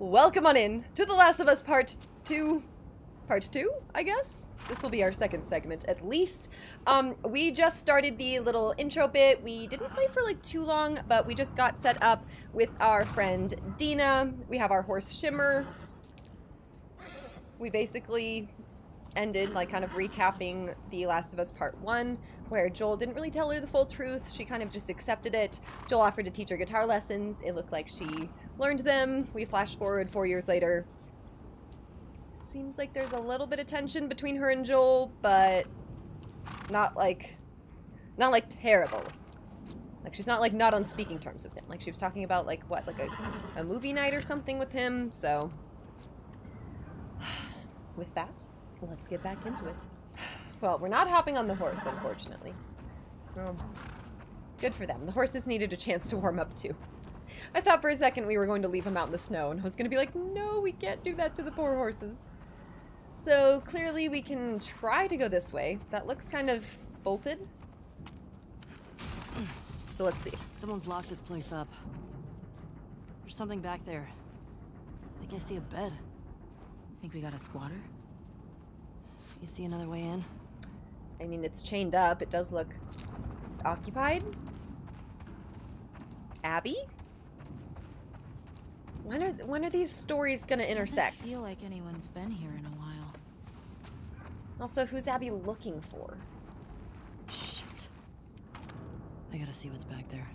Welcome on in to The Last of Us Part 2. Part 2, I guess? This will be our second segment, at least. We just started the little intro bit. We didn't play for like too long, but we just got set up with our friend Dina. We have our horse Shimmer. We basically ended like kind of recapping The Last of Us Part 1, where Joel didn't really tell her the full truth. She kind of just accepted it. Joel offered to teach her guitar lessons. It looked like she learned them. We flash forward 4 years later. Seems like there's a little bit of tension between her and Joel, but not like terrible. Like she's not like not on speaking terms with him. Like she was talking about like what, like a movie night or something with him. So with that, let's get back into it. Well, we're not hopping on the horse, unfortunately. Good for them. The horses needed a chance to warm up too. I thought for a second we were going to leave him out in the snow, and I was going to be like, no, we can't do that to the poor horses. So clearly we can try to go this way. That looks kind of bolted. So let's see. Someone's locked this place up. There's something back there. I think I see a bed. I think we got a squatter. You see another way in? I mean, it's chained up. It does look occupied. Abby? When are these stories gonna intersect? I don't feel like anyone's been here in a while. Also, who's Abby looking for? Shit. I gotta see what's back there.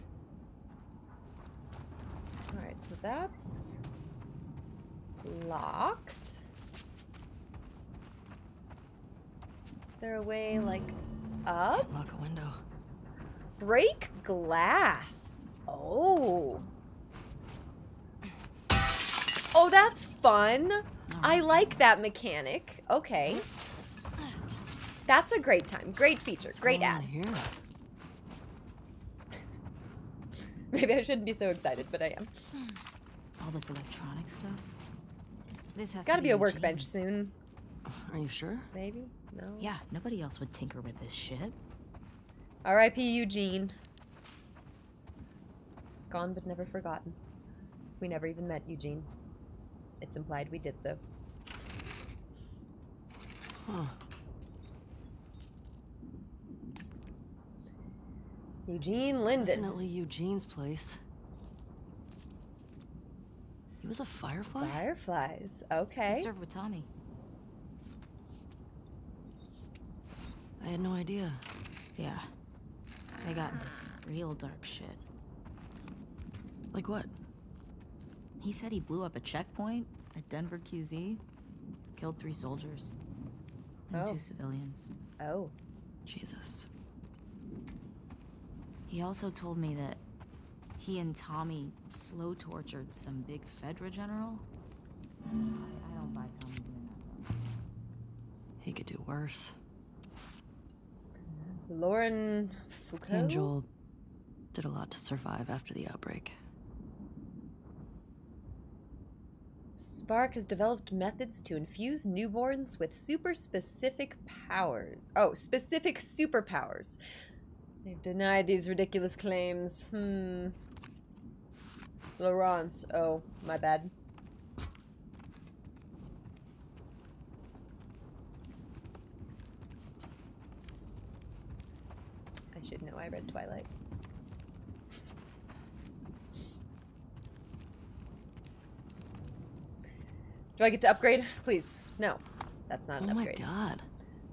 Alright, so that's locked. Is there a way, like, up? Lock a window. Break glass. Oh. Oh, that's fun. I like that mechanic. Okay. That's a great time. Great feature. Great ad. Maybe I shouldn't be so excited, but I am. All this electronic stuff. This has got to be a workbench soon. Are you sure? Maybe. No. Yeah, nobody else would tinker with this shit. R.I.P. Eugene. Gone but never forgotten. We never even met Eugene. It's implied we did, though. Huh. Eugene Linden. Definitely Eugene's place. He was a Firefly? Fireflies, okay. He served with Tommy. I had no idea. Yeah. I got into some real dark shit. Like what? He said he blew up a checkpoint at Denver QZ, killed 3 soldiers, and 2 civilians. Oh. Jesus. He also told me that he and Tommy slow tortured some big Fedra general. I don't buy Tommy doing that though. He could do worse. Lauren Foucault? He and Joel did a lot to survive after the outbreak. Spark has developed methods to infuse newborns with specific superpowers. They've denied these ridiculous claims. Laurent. Oh, my bad. I should know I read Twilight. Do I get to upgrade? Please. No. That's not an upgrade. Oh my god.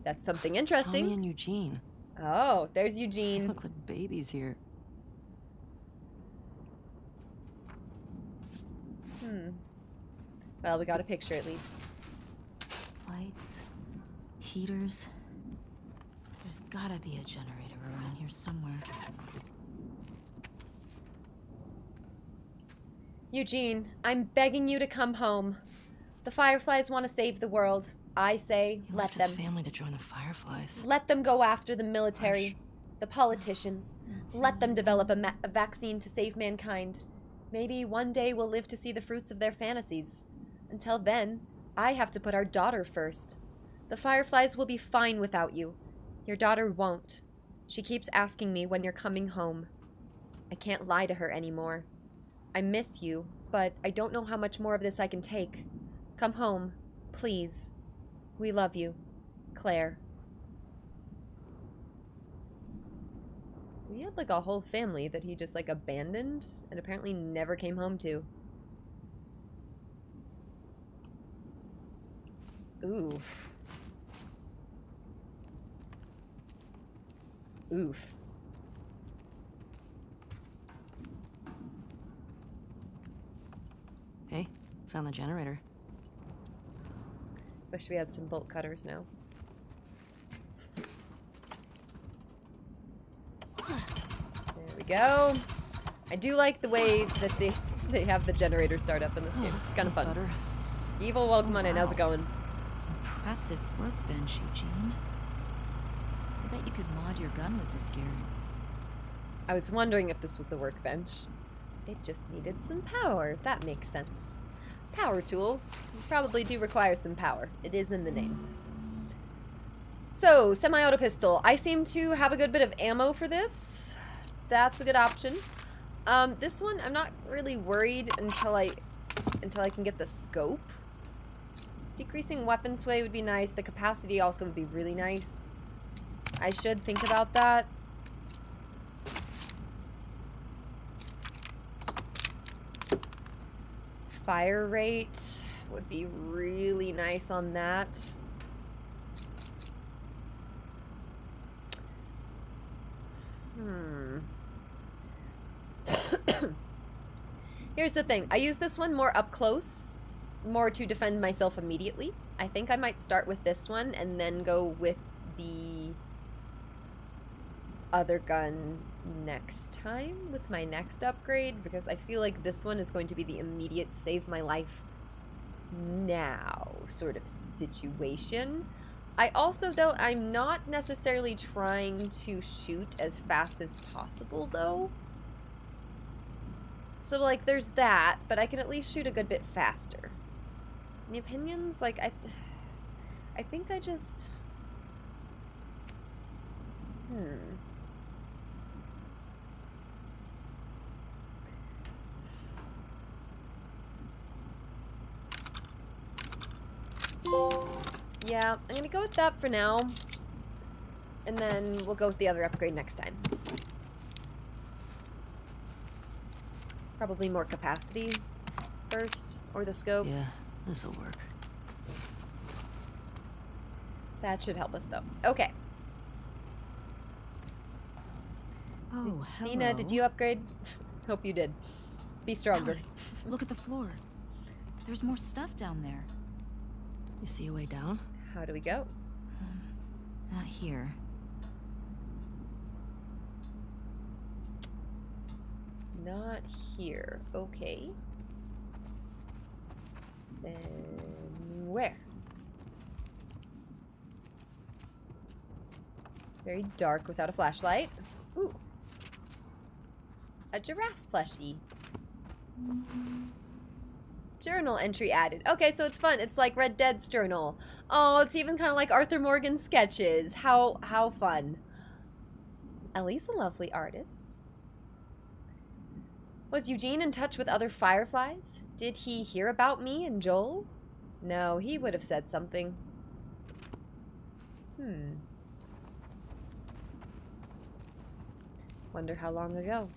That's something interesting. Tommy and Eugene. Oh, there's Eugene. They look like babies here. Well, we got a picture at least. Lights. Heaters. There's gotta be a generator around here somewhere. Eugene, I'm begging you to come home. The Fireflies want to save the world. I say, let them. He left his family to join the Fireflies. Let them go after the military, the politicians. Let them develop a vaccine to save mankind. Maybe one day we'll live to see the fruits of their fantasies. Until then, I have to put our daughter first. The Fireflies will be fine without you. Your daughter won't. She keeps asking me when you're coming home. I can't lie to her anymore. I miss you, but I don't know how much more of this I can take. Come home, please. We love you, Claire. He had like a whole family that he just like abandoned and apparently never came home to. Oof. Oof. Hey, found the generator. Wish we had some bolt cutters now. There we go. I do like the way that they have the generator start up in this game. Kind of fun. Butter. Evil, welcome on in. How's it going? Impressive workbench, Eugene. I bet you could mod your gun with this, Kieran. I was wondering if this was a workbench. It just needed some power. That makes sense. Power tools probably do require some power. It is in the name. So, semi-auto pistol. I seem to have a good bit of ammo for this. That's a good option. This one, I'm not really worried until I can get the scope. Decreasing weapon sway would be nice. The capacity also would be really nice. I should think about that. Fire rate would be really nice on that. Here's the thing. I use this one more up close, more to defend myself immediately. I think I might start with this one and then go with the other gun next time with my next upgrade, because I feel like this one is going to be the immediate save my life now sort of situation. I also, though, I'm not necessarily trying to shoot as fast as possible, though. So, like, there's that, but I can at least shoot a good bit faster. Any opinions? Like, I think I just... Yeah, I'm gonna go with that for now, and then we'll go with the other upgrade next time. Probably more capacity first, or the scope. Yeah, this'll work. That should help us, though. Okay. Oh, hello. Dina, did you upgrade? Hope you did. Be stronger. Ellie, look at the floor. There's more stuff down there. You see a way down? How do we go? Not here. Not here. Okay. Then where? Very dark without a flashlight. Ooh. A giraffe plushie. Journal entry added. Okay, so it's fun. It's like Red Dead's journal. Oh, it's even kind of like Arthur Morgan's sketches. How fun. Ellie's a lovely artist. Was Eugene in touch with other Fireflies? Did he hear about me and Joel? No, he would have said something. Wonder how long ago.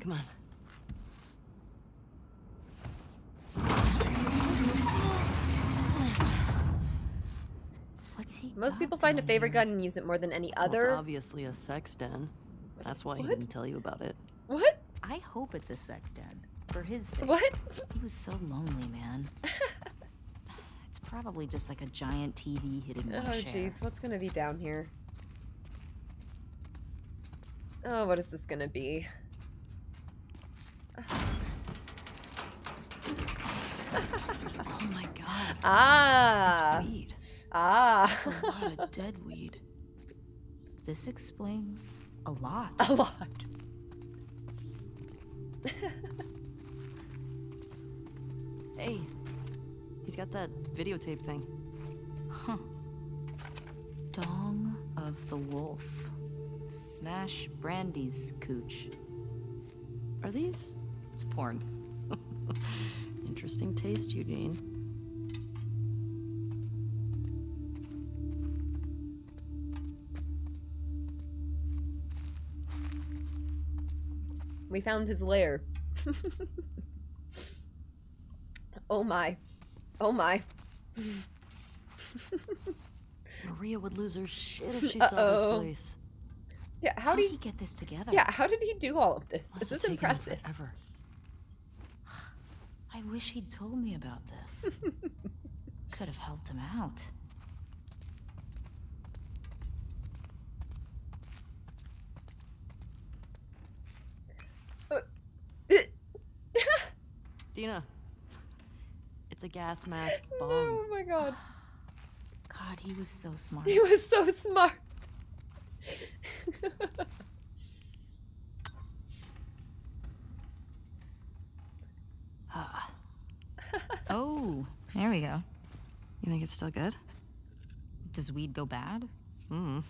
Come on. Most people find a favorite gun and use it more than any other. Well, it's obviously a sex den. That's why he didn't tell you about it. What? I hope it's a sex den. For his sake. What? He was so lonely, man. It's probably just like a giant TV hidden in the chair. Oh, jeez. What's going to be down here? Oh, what is this going to be? Oh, my God. Ah. That's weed. Ah. That's a lot of dead weed. This explains a lot. A lot. Hey, he's got that videotape thing. Huh. Dong of the Wolf. Smash Brandy's cooch. Are these? It's porn. Interesting taste, Eugene. We found his lair. Oh my. Oh my. Maria would lose her shit if she saw this place. Yeah, how did he get this together? Yeah, how did he do all of this? This is impressive. I wish he'd told me about this. Could have helped him out. Dina, it's a gas mask bomb. Oh my god. God, he was so smart. He was so smart. Oh, there we go. You think it's still good? Does weed go bad? Hmm.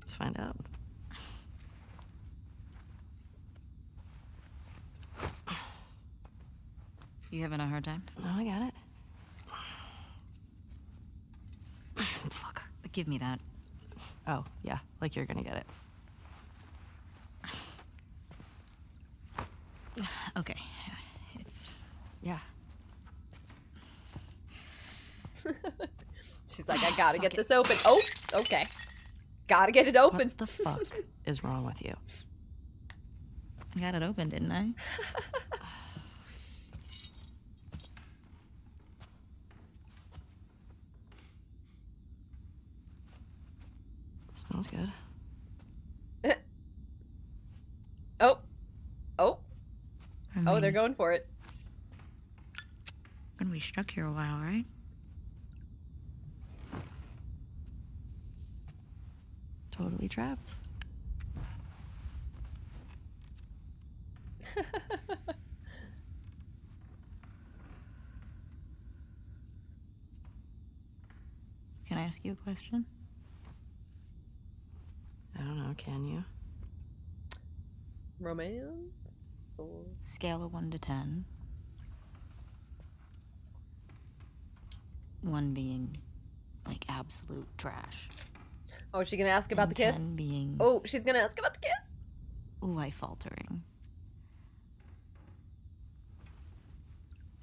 Let's find out. You having a hard time? No, I got it. Fuck. Give me that. Oh, yeah. Like you're gonna get it. Okay. It's... yeah. She's like, I gotta get this open. Oh, okay. Gotta get it open. What the fuck is wrong with you? I got it open, didn't I? Smells good. Oh. Oh. Oh, they're going for it. Been stuck here a while, right? Totally trapped. Can I ask you a question? I don't know, can you? Romance? Soul. Scale of 1 to 10. 1 being, like, absolute trash. Oh, is she gonna ask about the kiss? 10 being... oh, she's gonna ask about the kiss? Life-altering.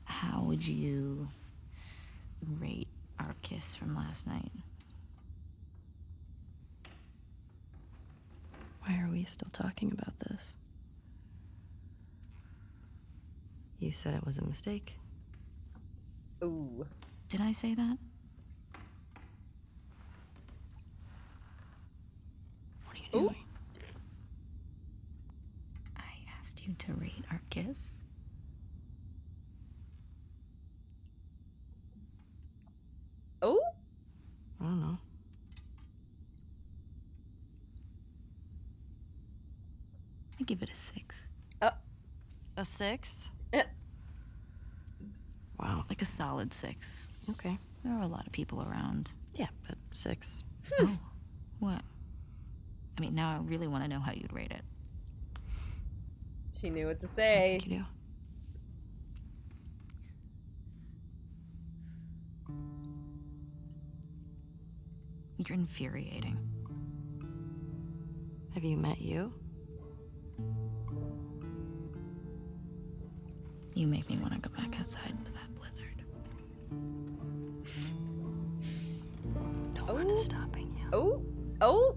How would you rate our kiss from last night? Why are we still talking about this? You said it was a mistake. Ooh. Did I say that? What are you doing? Ooh. I asked you to rate our kiss. Oh? I don't know. I give it a 6. A 6? Wow. Like a solid 6. Okay. There are a lot of people around. Yeah, but 6. Oh, what? I mean, now I really want to know how you'd rate it. She knew what to say. I think you do. You're infuriating. Have you met you? You make me want to go back outside into that blizzard. No one is stopping you. Oh! Oh!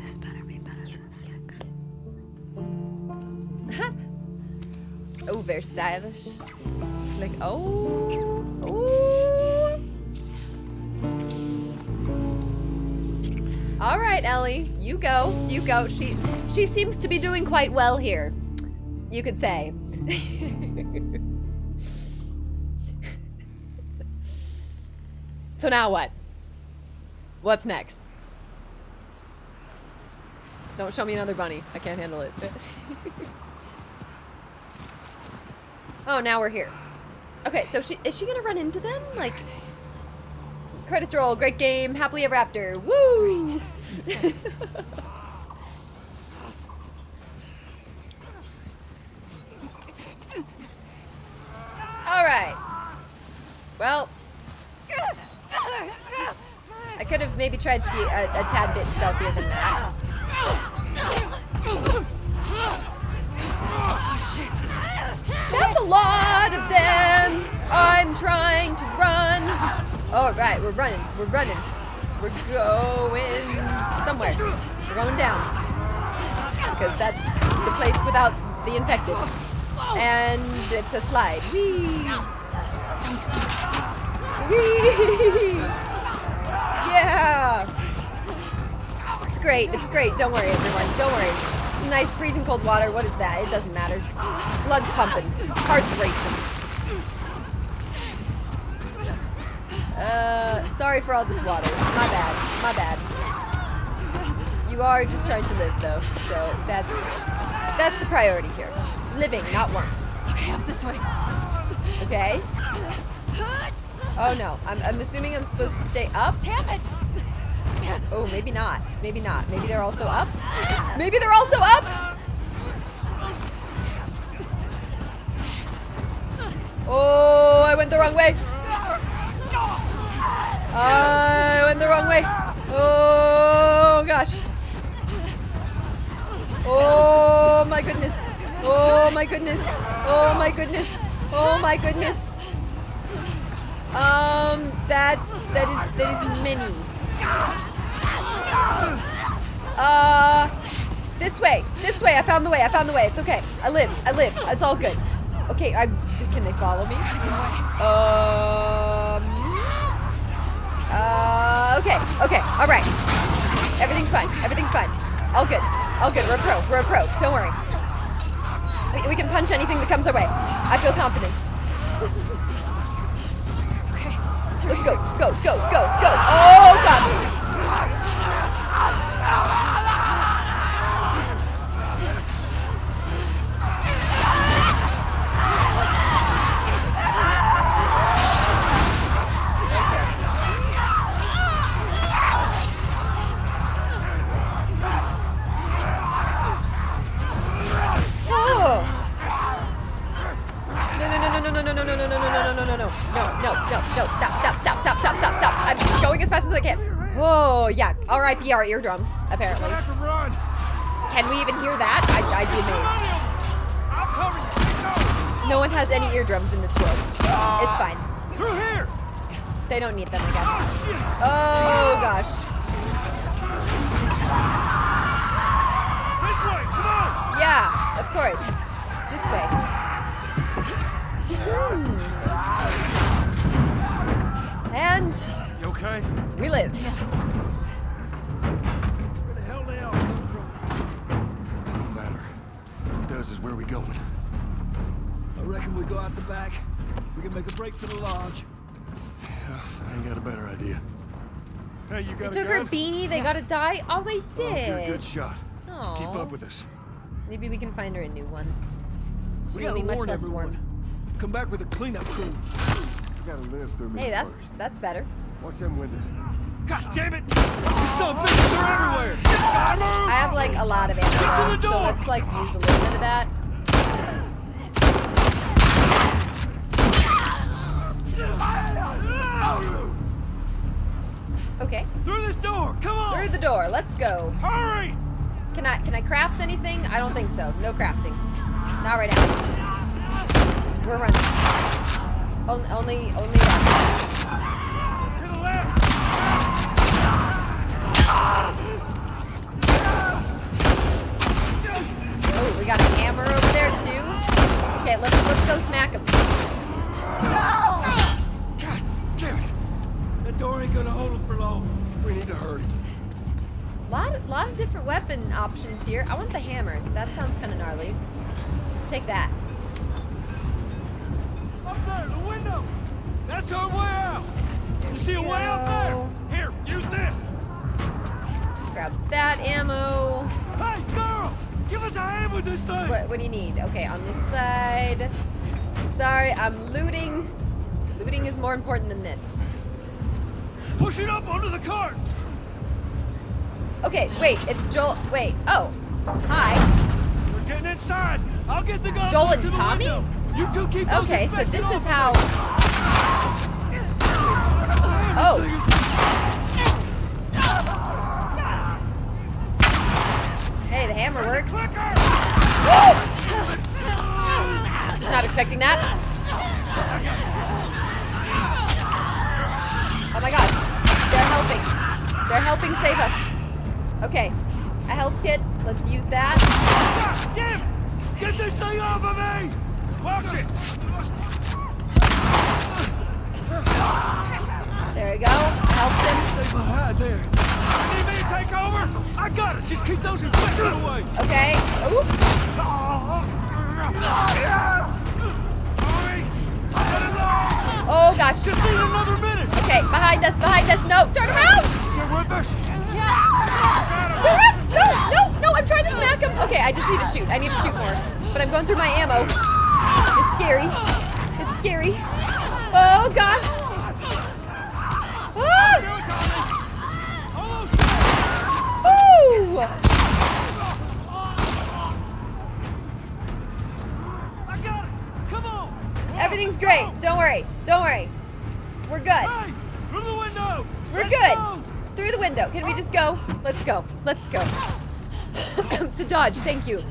This better be better than 6. Oh, very stylish. Like, oh! Oh! All right, Ellie. You go, you go. She seems to be doing quite well here, you could say. So now what? What's next? Don't show me another bunny. I can't handle it. Oh, now we're here. Okay, so is she gonna run into them? Like, Credits roll. Great game. Happily ever after. Woo! All right. Well, I could have maybe tried to be a tad bit stealthier than that. Oh shit! That's a lot of them. I'm trying to run. All right, we're running. We're running. We're going somewhere. We're going down because that's the place without the infected. And it's a slide. Whee! Whee! Yeah! It's great, it's great. Don't worry, everyone. Don't worry. Nice freezing cold water. What is that? It doesn't matter. Blood's pumping. Heart's racing. Sorry for all this water. My bad. My bad. You are just trying to live, though. So that's the priority here. Living, not warmth. Okay, up this way. Okay. Oh no, I'm assuming I'm supposed to stay up? Damn it! Oh, maybe not. Maybe not. Maybe they're also up? Maybe they're also up! Oh, I went the wrong way. I went the wrong way. Oh gosh. Oh my goodness. Oh my goodness. Oh my goodness. Oh my goodness. That is many. This way. This way. I found the way. I found the way. It's okay. I lived. I lived. It's all good. Okay, can they follow me? Okay. Okay. All right. Everything's fine. Everything's fine. All good. All good. We're a pro. We're a pro. Don't worry. We can punch anything that comes our way. I feel confident. Okay. Let's go. Go, go, go, go. Oh, God. No, stop. I'm going as fast as I can. Oh, yeah. R.I.P. our eardrums, apparently. Can we even hear that? I'd be amazed. No one has any eardrums in this world. It's fine. They don't need them, I guess. Oh, gosh. This way, come on! Yeah, of course. This way. And you okay? We live. Yeah. Where the hell they are? Doesn't matter. What does is where we going. I reckon we go out the back. We can make a break for the lodge. Yeah, I ain't got a better idea. Hey, you got a gun? They took her beanie. They got to die. Oh, they did. Oh, good shot. Aww. Keep up with us. Maybe we can find her a new one. We gotta warn everyone. Come back with a cleanup crew. Gotta live through me. Hey, that's better. Watch them windows. God damn it! These son of bitches are everywhere! I have like a lot of ammo, so let's like use a little bit of that. Okay. Through this door! Come on! Through the door, let's go. Hurry! Can I craft anything? I don't think so. No crafting. Not right now. We're running. Only that. To the left. Oh, we got a hammer over there too. Okay, let's go smack him. No! God damn it! That door ain't gonna hold him for long. We need to hurry. Lot of different weapon options here. I want the hammer. That sounds kind of gnarly. Let's take that. Up there, the window! That's our way out! You see a way out there? Here, use this! Grab that ammo. Hey, girl! Give us a hand with this thing! What do you need? Okay, on this side. Sorry, I'm looting. Looting is more important than this. Push it up onto the cart! Okay, wait, it's Joel. Wait, oh. Hi. We're getting inside. I'll get the gun. Joel and Tommy? You two keep going. Okay, so this is how. Oh. Hey, the hammer works. Woo! Not expecting that. Oh my god, they're helping. They're helping save us. Okay, a health kit, let's use that. Skip! Get this thing off of me! Watch it! There we go, helped him. There. You need me to take over? I got it, just keep those infected away. Okay, oops. Oh gosh. Just need another minute. Okay, behind us, no, turn around! Stay with us! Turn around! No, no, no, I'm trying to smack him! Okay, I just need to shoot, I need to shoot more. But I'm going through my ammo. It's scary. It's scary. Oh, gosh! Ooh! I got it! Come on! Everything's great, don't worry, don't worry. We're good. Hey, through the window. We're Let's good. Go. Through the window. Can we just go? Let's go. Let's go. To dodge. Thank you.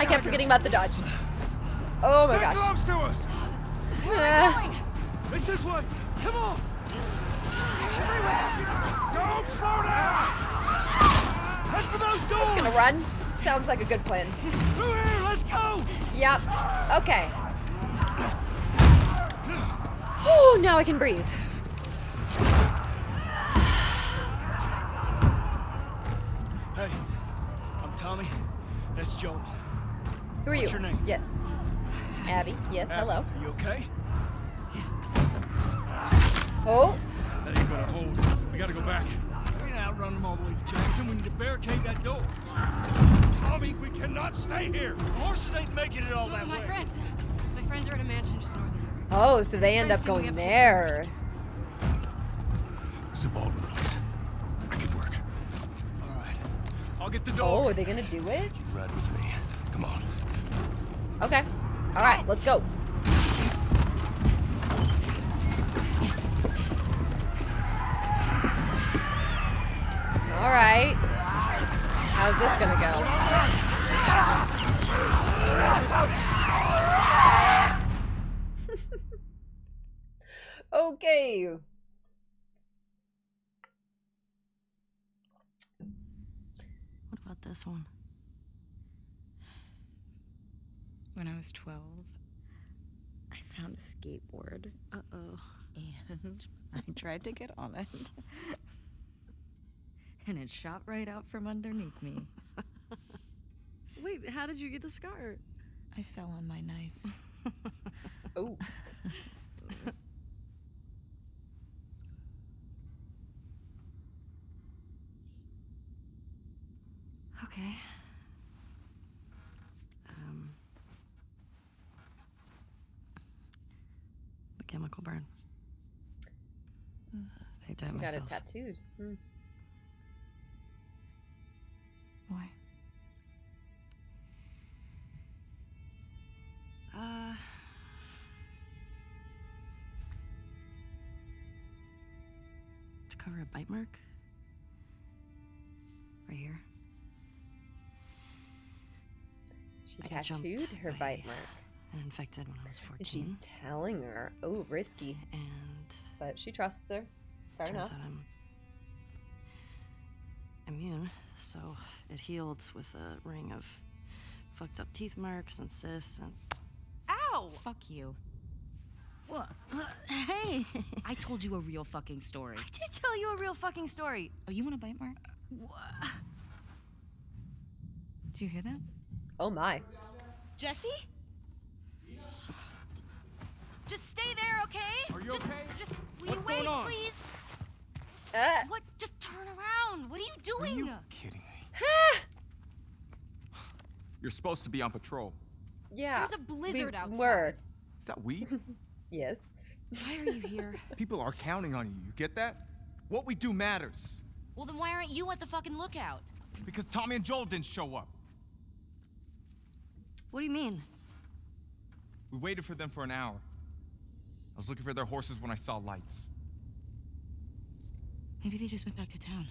I kept forgetting about the dodge. Oh my gosh. Close to us. It's this way. Come on. Everywhere. Don't slow down. Head for those doors. Just gonna run. Sounds like a good plan. Through here. Let's go. Yep. Okay. Oh, now I can breathe. Hey, I'm Tommy. That's Joel. Who are you? What's your name? Yes. Abby. Yes, Abby. Hello. Are you okay? Yeah. Oh. Now you better hold. We gotta go back. We can outrun them all the way to Jackson. We need to barricade that door. Tommy, we cannot stay here. The horses ain't making it all that way. My friends are at a mansion just north of here. Oh, so they end up going there. It's a Baldwin place. I could work. All right. I'll get the door. Oh, are they gonna do it? You ride with me. Come on. Okay. All right, let's go. All right. How's this gonna go? Okay. What about this one? When I was 12, I found a skateboard. Uh-oh. And I tried to get on it. And it shot right out from underneath me. Wait, how did you get the scar? I fell on my knife. Oh. Okay. The chemical burn. I dyed myself. You got it tattooed. Mm. Why? To cover a bite mark? Right here. She tattooed her bite mark. And infected when I was 14. She's telling her, oh, risky. And but she trusts her. Fair enough. Turns out I'm immune, so it healed with a ring of fucked up teeth marks and cysts and. Ow! Fuck you. What? Hey! I told you a real fucking story. I did tell you a real fucking story. Oh, you want a bite mark? What? Did you hear that? Oh my. Jesse? Just stay there, okay? Are you okay? Just will you wait, please? What? Just turn around. What are you doing? Are you kidding me? You're supposed to be on patrol. Yeah. There's a blizzard outside. Is that weed? Yes. Why are you here? People are counting on you. You get that? What we do matters. Well, then why aren't you at the fucking lookout? Because Tommy and Joel didn't show up. What do you mean? We waited for them for an hour. I was looking for their horses when I saw lights. Maybe they just went back to town.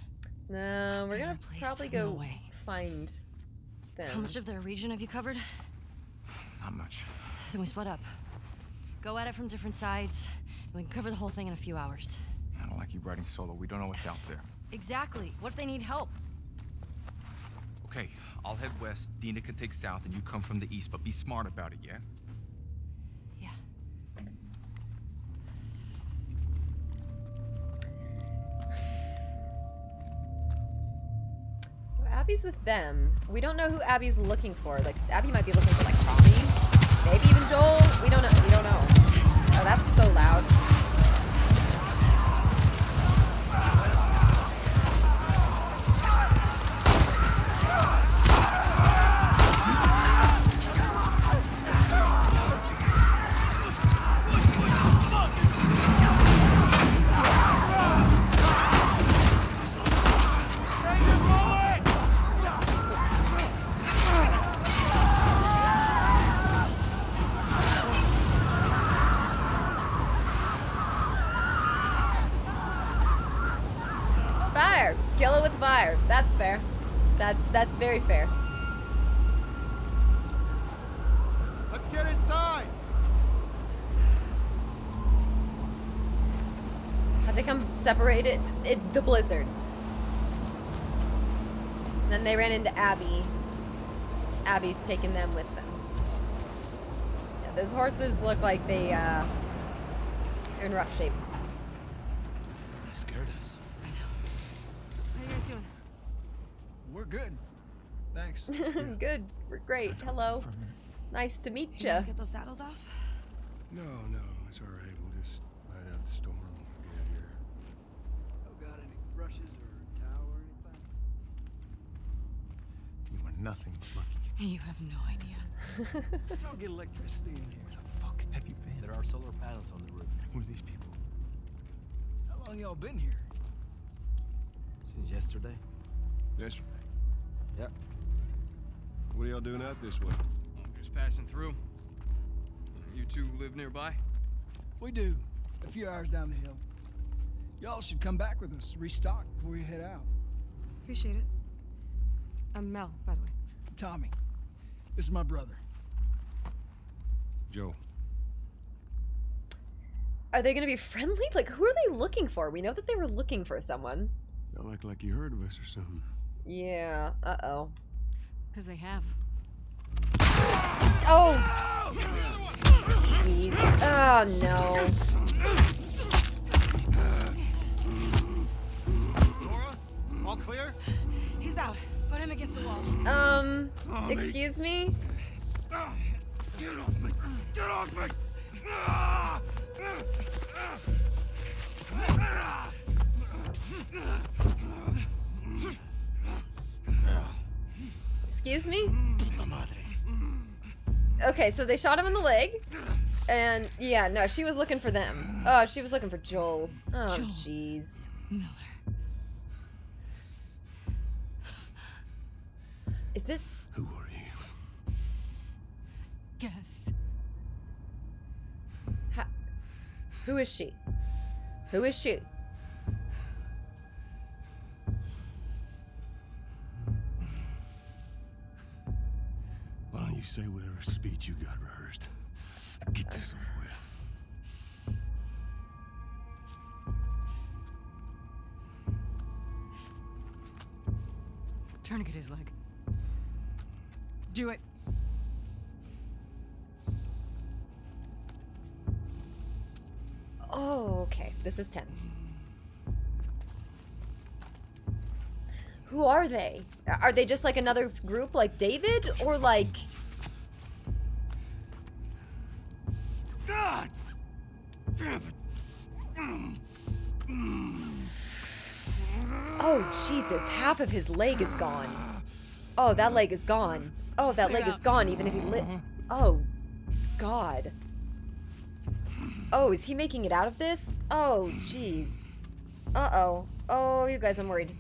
No, we're gonna probably go find them. How much of their region have you covered? Not much. Then we split up. Go at it from different sides, and we can cover the whole thing in a few hours. I don't like you riding solo. We don't know what's out there. Exactly. What if they need help? Okay, I'll head west, Dina can take south, and you come from the east, but be smart about it, yeah? Yeah. So Abby's with them. We don't know who Abby's looking for. Like, Abby might be looking for, like, Tommy. Maybe even Joel. We don't know. We don't know. Oh, that's so loud. That's very fair. Let's get inside. Have they come separated? The blizzard. Then they ran into Abby. Abby's taking them with them. Yeah, those horses look like they're in rough shape. They scared us. I know. How you guys doing? We're good. Thanks. Good. We're great. Hello. Nice to meet you. Get those saddles off? No, it's all right. We'll just ride out the storm when we get out here. Oh, got any brushes or a towel or anything? You are nothing but lucky. You have no idea. Don't get electricity in here. Where the fuck have you been? There are solar panels on the roof. Who are these people? How long y'all been here? Since yesterday. Yesterday. Yep. What are y'all doing out this way? I'm just passing through. You two live nearby? We do. A few hours down the hill. Y'all should come back with us, restock before we head out. Appreciate it. I'm Mel, by the way. Tommy. This is my brother. Joe. Are they gonna be friendly? Like, who are they looking for? We know that they were looking for someone. Y'all act like you heard of us or something. Yeah, uh-oh. Because they have. Oh! Jeez. Oh, no. Nora? All clear? He's out. Put him against the wall. Excuse me? Get off me! Get off me! Excuse me? Okay, so they shot him in the leg. And yeah, no, she was looking for them. Oh, she was looking for Joel. Oh, jeez. Miller. Is this... Who are you? Guess. Who is she? Who is she? Why don't you say whatever speech you got rehearsed? Get this over with. Tourniquet his leg. Do it. Oh, okay. This is tense. Who are they? Are they just like another group like David or like... God damn it. Oh, Jesus. Half of his leg is gone. Oh, that leg is gone. Oh, that leg is gone even if he lit... Oh, God. Oh, is he making it out of this? Oh, jeez. Uh-oh. Oh, you guys, I'm worried.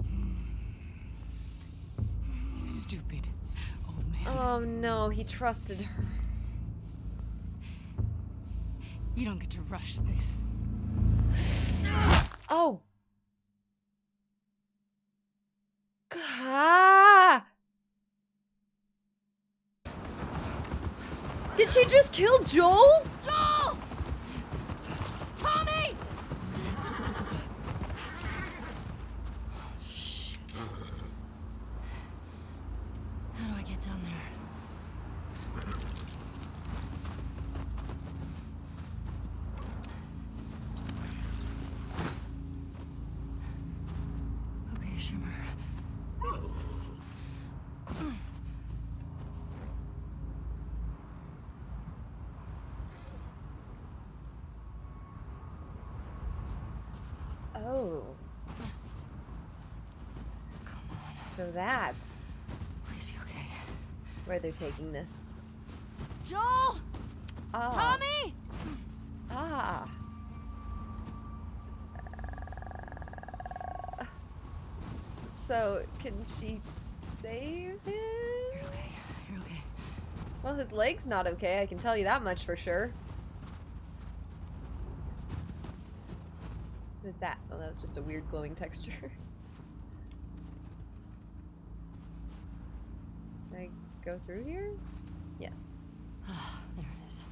You stupid old man. Oh, no. He trusted her. You don't get to rush this. Oh. Ah! Did she just kill Joel? Joel! Tommy! Shit. How do I get down there? Okay, Shimmer. Oh. So that's please be okay. Where they're taking this. Joel! Ah. Tommy! Ah. So, can she save him? You're okay. You're okay. Well, his leg's not okay, I can tell you that much for sure. What is that? Oh, that was just a weird glowing texture. Can I go through here? Yes. Ah, there it is.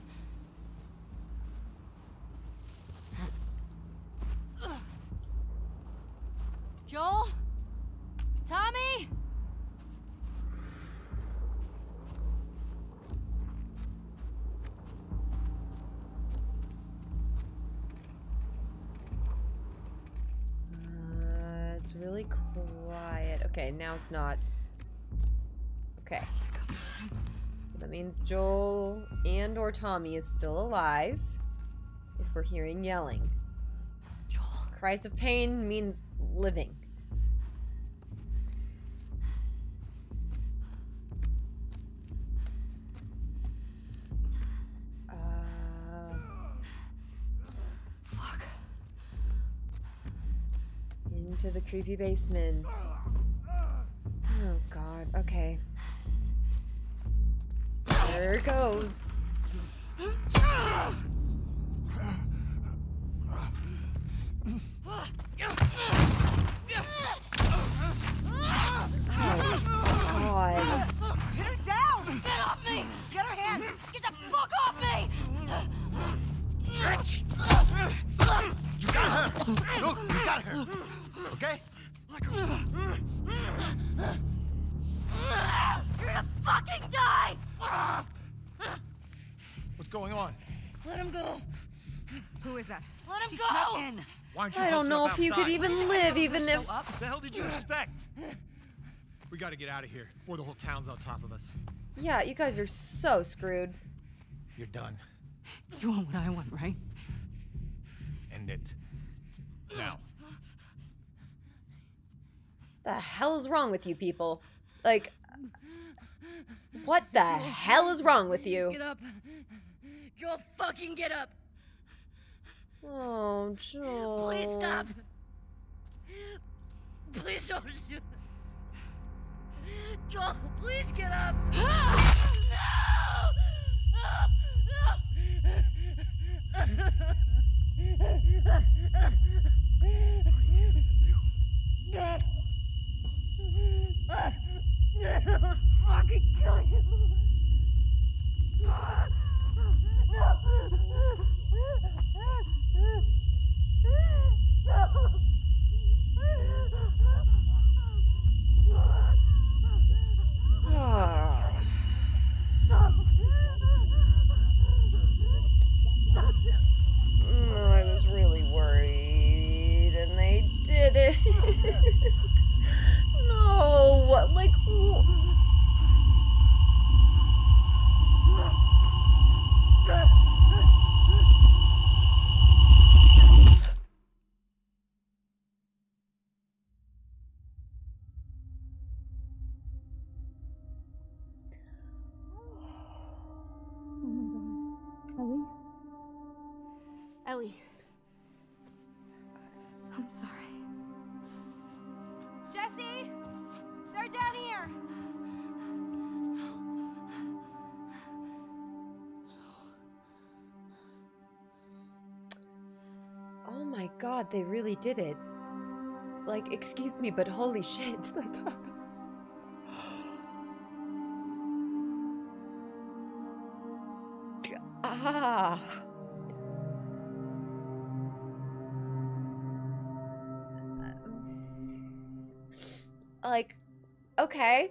Joel? Tommy? It's really quiet. Okay, now it's not. Okay. So that means Joel and or Tommy is still alive if we're hearing yelling. Joel. Cries of pain means living. To the creepy basement. Oh god, okay. There it goes. Oh god. Put it down! Get off me! Get her hand! Get the fuck off me! You got her! Look, you got her! Okay? You're gonna fucking die! What's going on? Let him go. Who is that? Let him go! Snuck in. Why aren't you I don't know if outside? You could even live, even if... What the hell did you expect? We gotta get out of here before the whole town's on top of us. Yeah, you guys are so screwed. You're done. You want what I want, right? End it. Now. The hell is wrong with you people? Like, what the hell is wrong with you? Get up. Joel, fucking get up. Oh, Joel. Please stop. Please don't shoot. Joel, please get up. No! I'll fucking kill you! I was really worried, and they did it. No, like, oh. Oh my God, Ellie, I'm sorry. Jesse! They're down here! Oh my god, they really did it. Like, excuse me, but holy shit. Like, ah. Like, okay.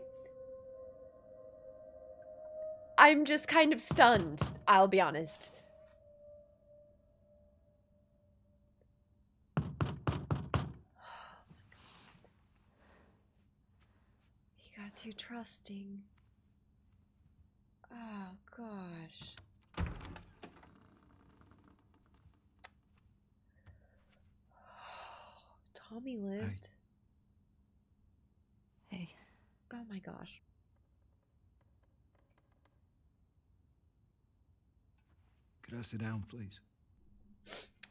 I'm just kind of stunned, I'll be honest. He got too trusting. Oh, gosh. Tommy lived. Hey. Oh my gosh. Could I sit down, please?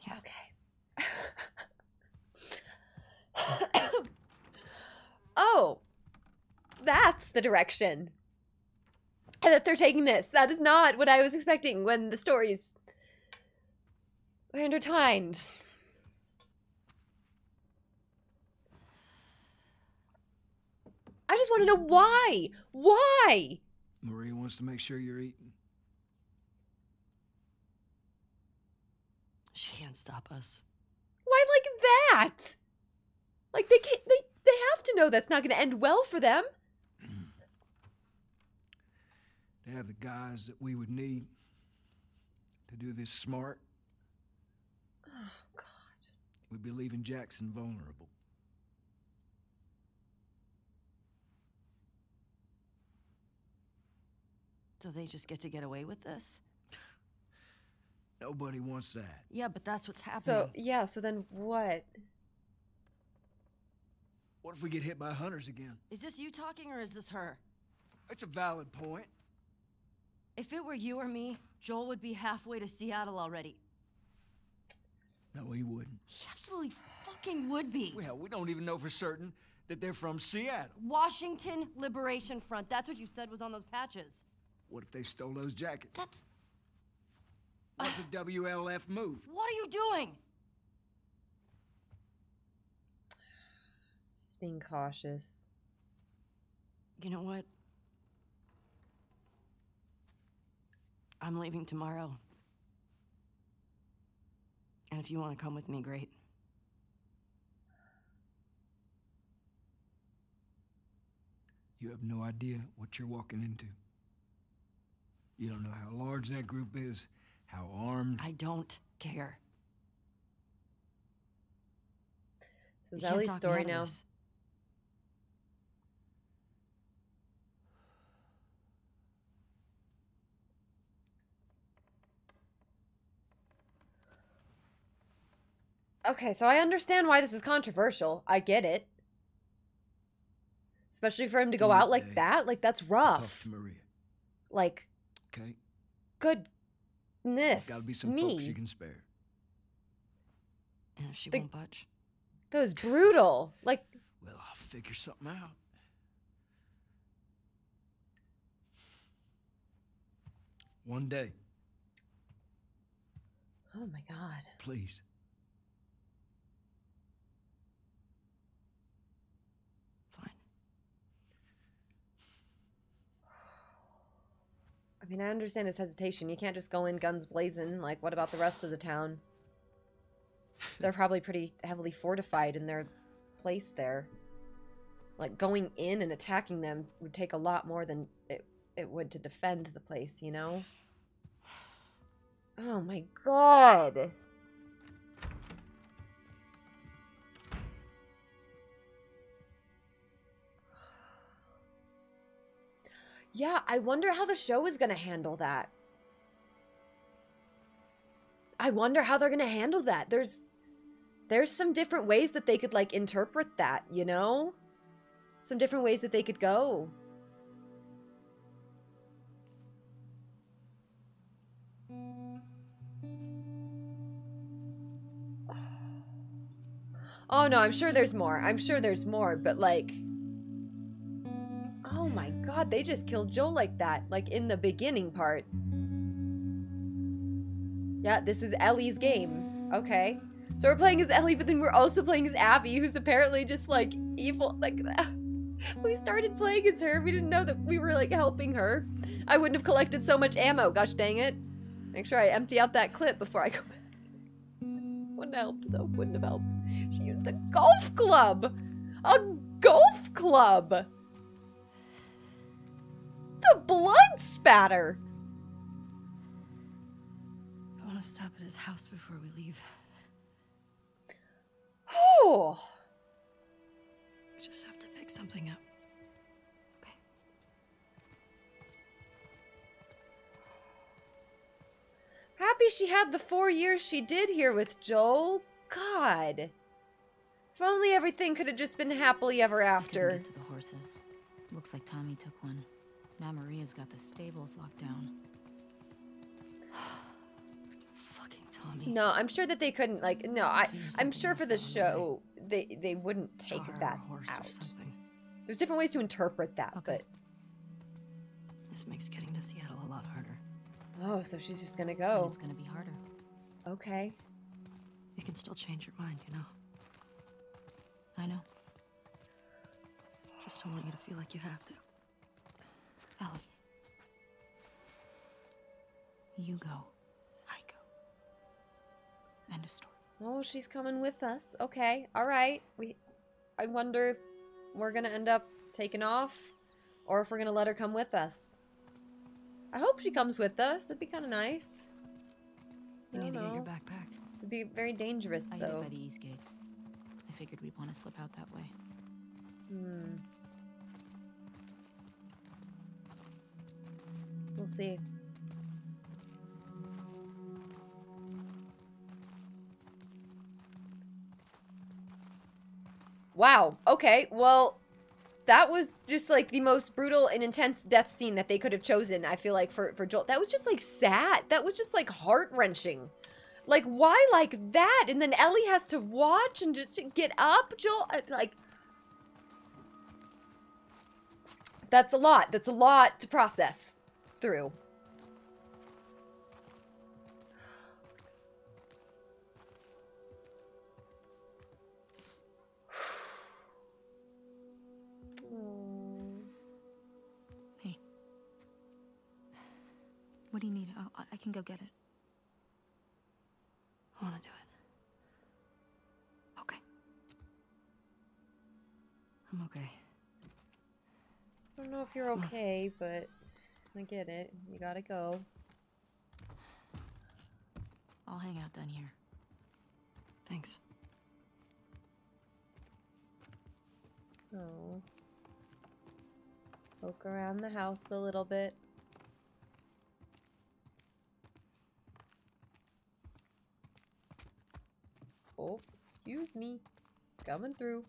Yeah, okay. Oh, that's the direction that they're taking this. That is not what I was expecting when the stories were intertwined. I just want to know why. Why? Maria wants to make sure you're eating. She can't stop us. Why like that? Like they can't, they have to know that's not going to end well for them. They have the guys that we would need to do this smart. Oh God. We'd be leaving Jackson vulnerable. So they just get away with this? Nobody wants that. Yeah, but that's what's happening. So, yeah, so then what? What if we get hit by hunters again? Is this you talking or is this her? It's a valid point. If it were you or me, Joel would be halfway to Seattle already. No, he wouldn't. He absolutely fucking would be. Well, we don't even know for certain that they're from Seattle. Washington Liberation Front. That's what you said was on those patches. What if they stole those jackets? That's... What if the WLF moved? What are you doing? He's being cautious. You know what? I'm leaving tomorrow. And if you want to come with me, great. You have no idea what you're walking into. You don't know how large that group is, how armed. I don't care. This is Ellie's story now. Okay, so I understand why this is controversial. I get it. Especially for him to go out like that. Like, that's rough. Talk to Maria. Like... Okay. Goodness. There's gotta be some folks you can spare. And if she won't budge. That was brutal. Like, well, I'll figure something out. One day. Oh my God. Please. I mean, I understand his hesitation. You can't just go in guns blazing. Like, what about the rest of the town? They're probably pretty heavily fortified in their place there. Like, going in and attacking them would take a lot more than it would to defend the place, you know? Oh my God! Yeah, I wonder how the show is going to handle that. I wonder how they're going to handle that. There's some different ways that they could, like, interpret that, you know? Some different ways that they could go. Oh no, I'm sure there's more. I'm sure there's more, but like... Oh my god, they just killed Joel like that. Like, in the beginning part. Yeah, this is Ellie's game. Okay. So we're playing as Ellie, but then we're also playing as Abby, who's apparently just, like, evil. Like, we started playing as her. We didn't know that we were, like, helping her. I wouldn't have collected so much ammo. Gosh dang it. Make sure I empty out that clip before I go back. Wouldn't have helped, though. Wouldn't have helped. She used a golf club! A golf club! The blood spatter! I want to stop at his house before we leave. Oh! We just have to pick something up. Okay. Happy she had the 4 years she did here with Joel. God. If only everything could have just been happily ever after. I couldn't get to the horses. Looks like Tommy took one. Now Maria's got the stables locked down. Tommy. No, I'm sure that they couldn't, like, no, I'm sure for the show, they wouldn't take that out. There's different ways to interpret that, okay. But... This makes getting to Seattle a lot harder. Oh, so she's just gonna go. And it's gonna be harder. Okay. You can still change your mind, you know? I know. Just don't want you to feel like you have to. Ellie. You go. End of story. Oh, she's coming with us. Okay, all right. I wonder if we're gonna end up taking off, or if we're gonna let her come with us. I hope she comes with us. It'd be kind of nice. You need to get your backpack. It'd be very dangerous, though. I hid it by the east gates. I figured we'd want to slip out that way. Hmm. We'll see. Wow, okay, well, that was just, like, the most brutal and intense death scene that they could have chosen, I feel like, for Joel. That was just, like, sad. That was just, like, heart-wrenching. Like, why like that? And then Ellie has to watch and just get up, Joel? Like, that's a lot. That's a lot to process through. What do you need? Oh, I can go get it. I want to do it. Okay. I'm okay. I don't know if you're okay, but I get it. You gotta go. I'll hang out down here. Thanks. Oh. Poke around the house a little bit. Oh, excuse me. Coming through.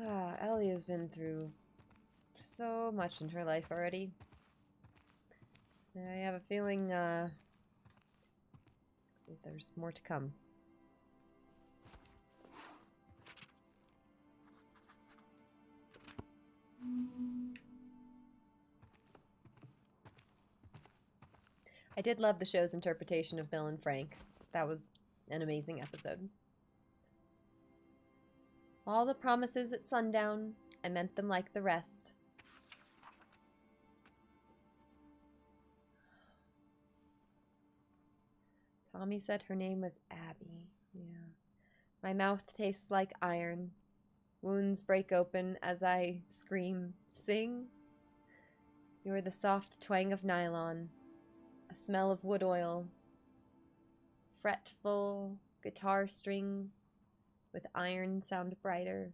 Ah, Ellie has been through so much in her life already. I have a feeling, there's more to come. I did love the show's interpretation of Bill and Frank. That was an amazing episode. All the promises at sundown, I meant them like the rest. Tommy said her name was Abby. Yeah. My mouth tastes like iron. Wounds break open as I scream, sing. You are the soft twang of nylon. A smell of wood oil, fretful guitar strings with iron sound brighter.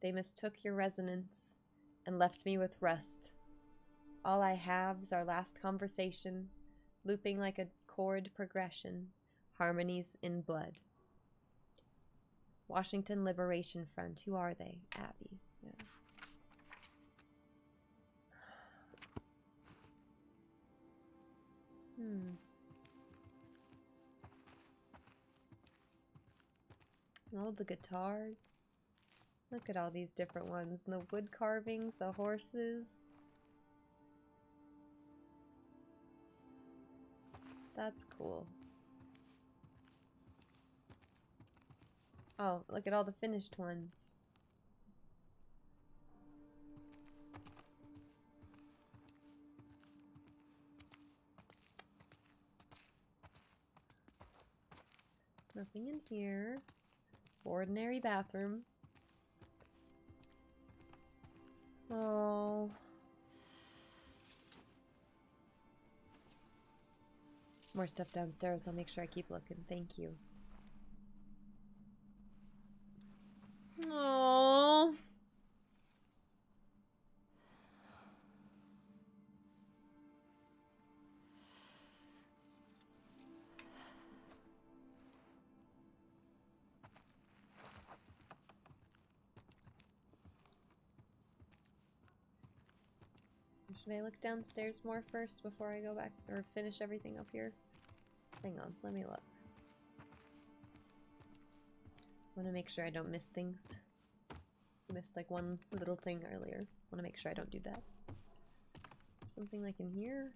They mistook your resonance and left me with rust. All I have's our last conversation, looping like a chord progression, harmonies in blood. Washington Liberation Front, who are they? Abby. Yeah. And all the guitars. Look at all these different ones. And the wood carvings, the horses. That's cool. Oh, look at all the finished ones. Nothing in here. Ordinary bathroom. Oh. More stuff downstairs. I'll make sure I keep looking. Thank you. Oh. Should I look downstairs more first before I go back or finish everything up here? Hang on, let me look. I want to make sure I don't miss things. I missed like one little thing earlier. I want to make sure I don't do that. Something like in here?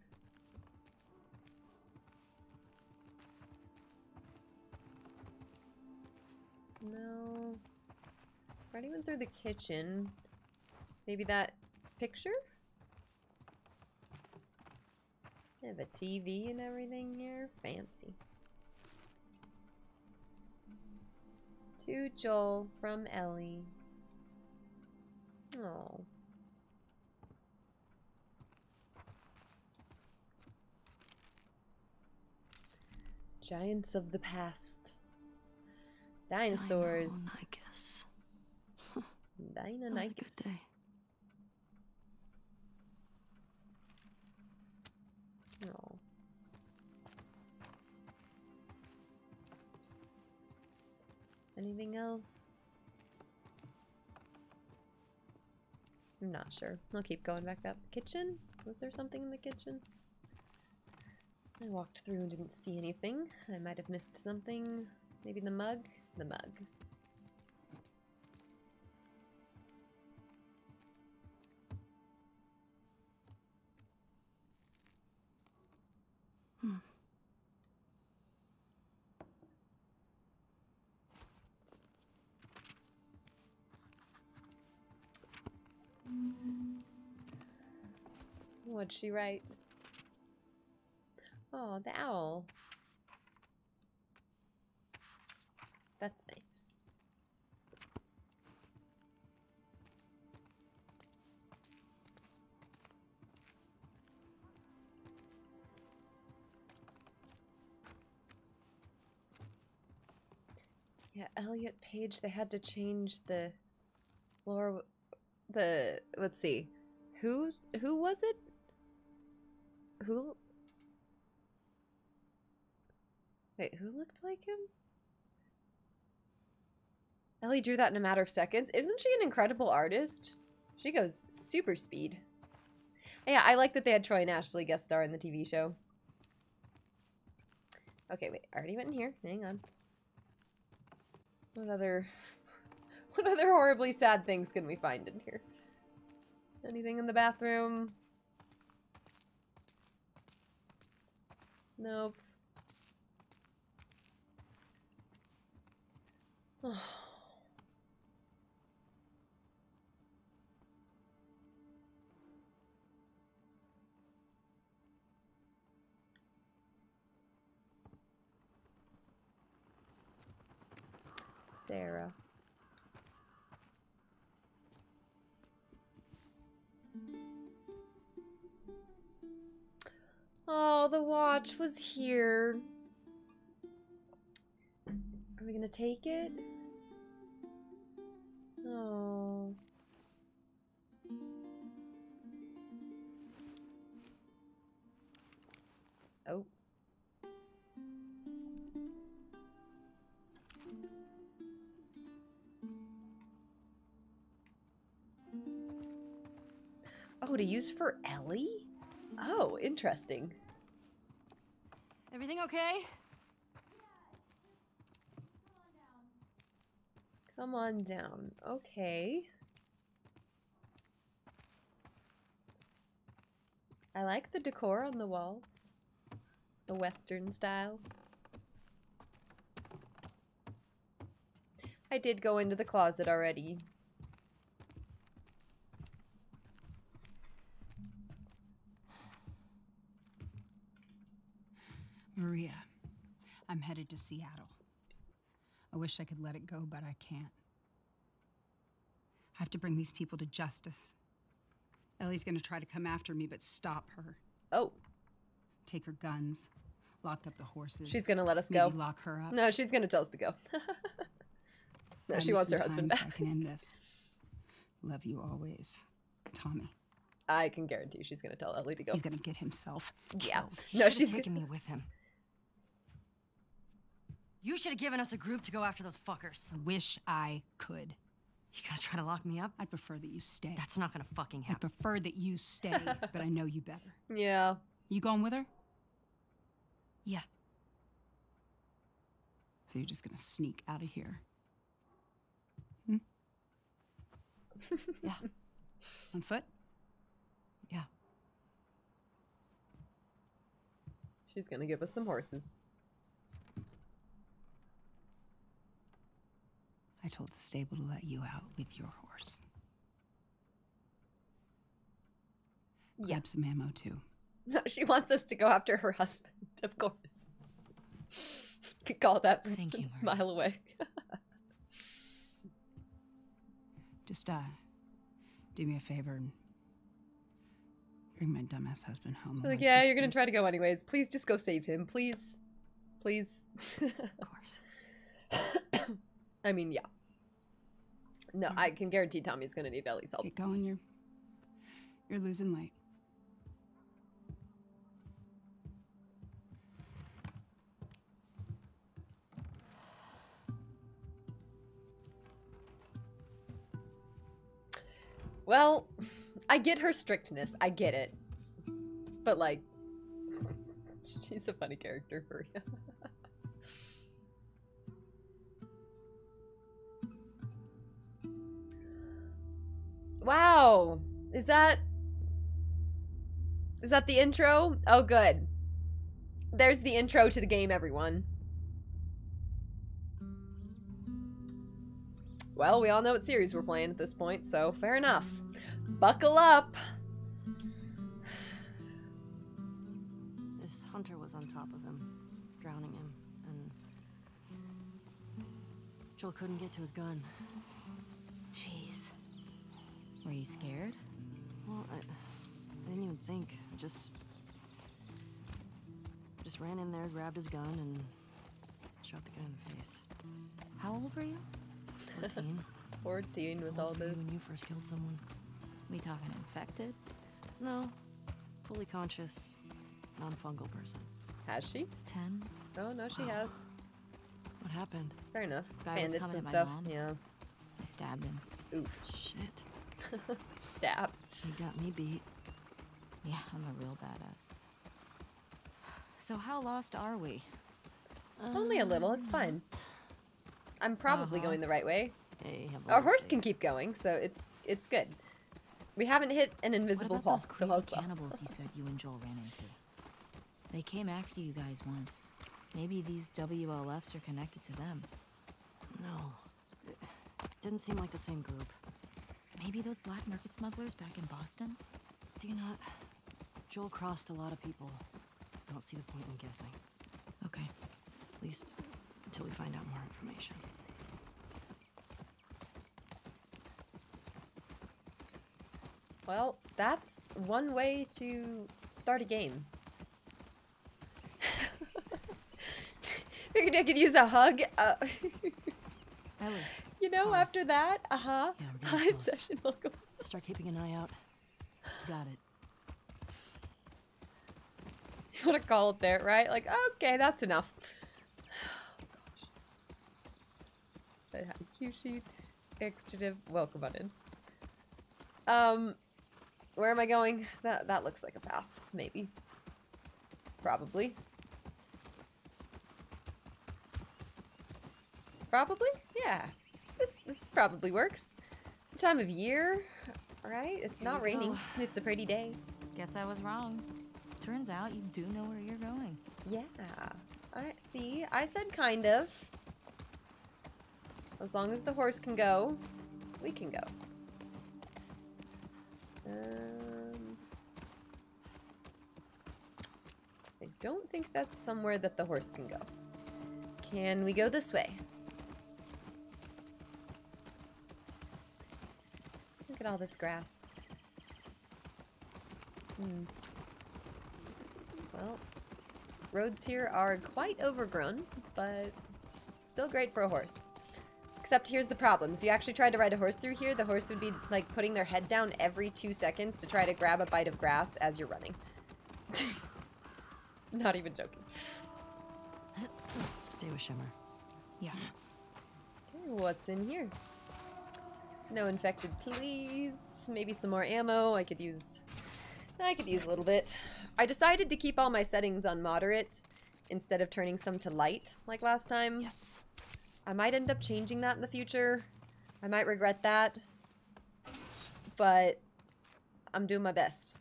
No. I already went through the kitchen. Maybe that picture? I have a TV and everything here. Fancy. To Joel from Ellie. Oh. Giants of the past. Dinosaurs. Dino, I guess. Dino, I guess. Good day. No. Anything else? I'm not sure. I'll keep going back up. Kitchen? Was there something in the kitchen? I walked through and didn't see anything. I might have missed something. Maybe the mug? The mug. What'd she write? Oh, the owl. That's nice. Yeah, Elliot Page, they had to change the lore. The, let's see. Who was it? Who? Wait, who looked like him? Ellie drew that in a matter of seconds. Isn't she an incredible artist? She goes super speed. Yeah, I like that they had Troy and Ashley guest star in the TV show. Okay, wait, I already went in here. Hang on. What other horribly sad things can we find in here? Anything in the bathroom? Nope. Oh. Sarah. Oh, the watch was here. Are we gonna take it? Oh. Oh. Oh, to use for Ellie? Oh, interesting. Everything okay? Come on down. Okay. I like the decor on the walls. The Western style. I did go into the closet already. Maria, I'm headed to Seattle. I wish I could let it go, but I can't. I have to bring these people to justice. Ellie's gonna try to come after me, but stop her. Oh. Take her guns, lock up the horses. She's gonna let us go. Lock her up. No, she's gonna tell us to go. No, she wants her husband back. I can end this. Love you always, Tommy. I can guarantee she's gonna tell Ellie to go. He's gonna get himself killed. Yeah. No, she's taking me with him. You should have given us a group to go after those fuckers. I wish I could. You gonna try to lock me up? I'd prefer that you stay. That's not gonna fucking happen. I prefer that you stay, but I know you better. Yeah. You going with her? Yeah. So you're just gonna sneak out of here? Hmm? Yeah. On foot? Yeah. She's gonna give us some horses. I told the stable to let you out with your horse. Yep. Grab some ammo, too. No, she wants us to go after her husband, of course. Could call that Thank you, Maria. Mile away. Just do me a favor and bring my dumbass husband home. So like, yeah, you're going to try to go anyways. Please just go save him. Please. Please. Of course. I mean, yeah. No, I can guarantee Tommy's gonna need Ellie's help. Get going, you're losing light. Well, I get her strictness. I get it. But like, she's a funny character, Maria. Wow, is that the intro? Oh, good. There's the intro to the game, everyone. Well, we all know what series we're playing at this point, so fair enough. Buckle up. This hunter was on top of him, drowning him, and Joel couldn't get to his gun. Were you scared? Well, I didn't even think. Just ran in there, grabbed his gun, and shot the guy in the face. How old were you? 14. 14 with all this. When you first killed someone. We talking infected? No. Fully conscious, non-fungal person. Has she? 10. Oh, no, she has. What happened? Fair enough. Bandits and stuff. Yeah. I stabbed him. Oof. Shit. Stab. You got me beat. Yeah, I'm a real badass. So how lost are we? Only a little. It's fine. I'm probably going the right way. Hey, our horse can keep going, so it's good. We haven't hit an invisible wall, so all's well. Cannibals you said you and Joel ran into. They came after you guys once. Maybe these WLFs are connected to them. No, it didn't seem like the same group. Maybe those black market smugglers back in Boston? Do you not? Joel crossed a lot of people. I don't see the point in guessing. Okay. At least until we find out more information. Well, that's one way to start a game. Figured I could use a hug. Ellie. You know, after that, Yeah, I'm close. Session will go. Start keeping an eye out. Got it. You want to call it there, right? Like, okay, that's enough. Oh, gosh. I have a cue sheet. Extrative. Welcome on in. Where am I going? That looks like a path. Maybe. Probably. Probably? Yeah. This probably works. The time of year, right? It's not raining. Go. It's a pretty day. Guess I was wrong. Turns out you do know where you're going. Yeah. See, I said kind of. As long as the horse can go, we can go. I don't think that's somewhere that the horse can go. Can we go this way? Look at all this grass. Well, roads here are quite overgrown, but still great for a horse. Except here's the problem. If you actually tried to ride a horse through here, the horse would be, like, putting their head down every 2 seconds to try to grab a bite of grass as you're running. Not even joking. Stay with Shimmer. Yeah. Okay, what's in here? No infected, please. Maybe some more ammo. I could use a little bit. I decided to keep all my settings on moderate instead of turning some to light like last time. Yes. I might end up changing that in the future. I might regret that. But I'm doing my best.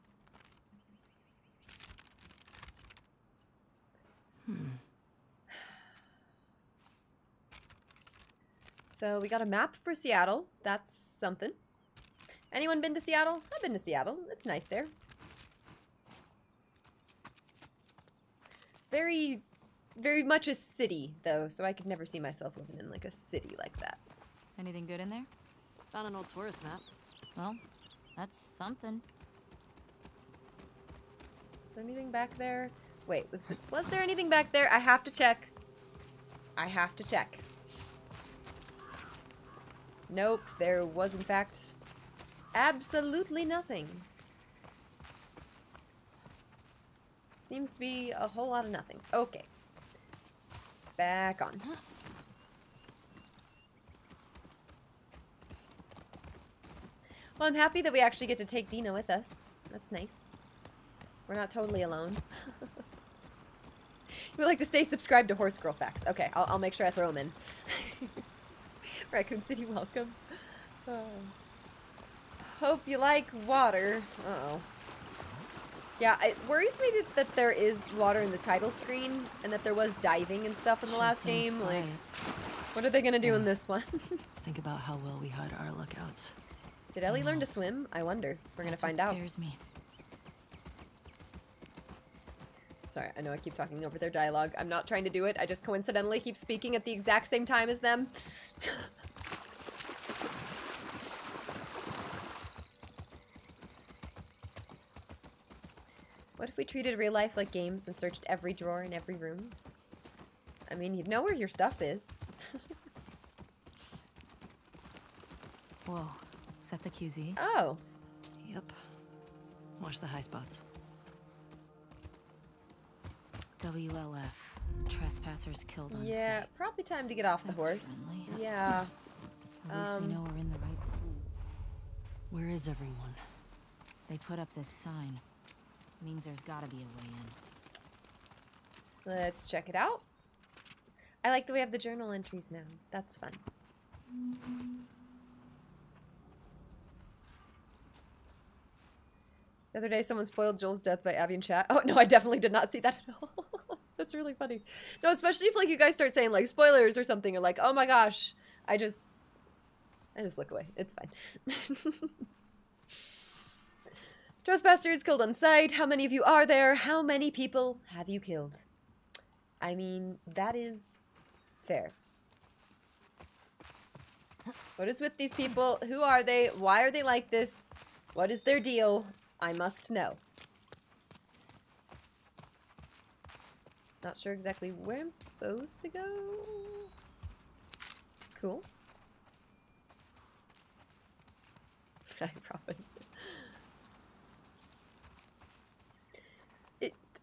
So we got a map for Seattle. That's something. Anyone been to Seattle? I've been to Seattle. It's nice there. Very... very much a city, though, so I could never see myself living in, like, a city like that. Anything good in there? Found an old tourist map. Well, that's something. Is there anything back there? Wait, was there anything back there? I have to check. I have to check. Nope, there was, in fact, absolutely nothing. Seems to be a whole lot of nothing. Okay. Back on. Well, I'm happy that we actually get to take Dina with us. That's nice. We're not totally alone. You would like to stay subscribed to Horse Girl Facts. Okay, I'll make sure I throw them in. Raccoon City, welcome. Hope you like water. Uh-oh. Yeah, it worries me that there is water in the title screen, and that there was diving and stuff in the last game. Like, what are they gonna do in this one? Think about how well we hide our lookouts. Did Ellie learn to swim? I wonder. We're gonna find out. Scares me. Sorry, I know I keep talking over their dialogue. I'm not trying to do it. I just coincidentally keep speaking at the exact same time as them. What if we treated real life like games and searched every drawer in every room? I mean, you'd know where your stuff is. Whoa. Is that the QZ? Oh. Yep. Watch the high spots. WLF. Trespassers killed on site. Yeah, probably time to get off the horse. Friendly. Yeah. At least we know we're in the right room. Where is everyone? They put up this sign. Means there's gotta be a way in. Let's check it out. I like that we have the journal entries now. That's fun. The other day someone spoiled Joel's death by Abby in chat. Oh no, I definitely did not see that at all. That's really funny. No, especially if like you guys start saying like spoilers or something, or like, oh my gosh, I just look away. It's fine. Trespassers killed on sight. How many of you are there? How many people have you killed? I mean, that is fair. What is with these people? Who are they? Why are they like this? What is their deal? I must know. Not sure exactly where I'm supposed to go. Cool. I probably...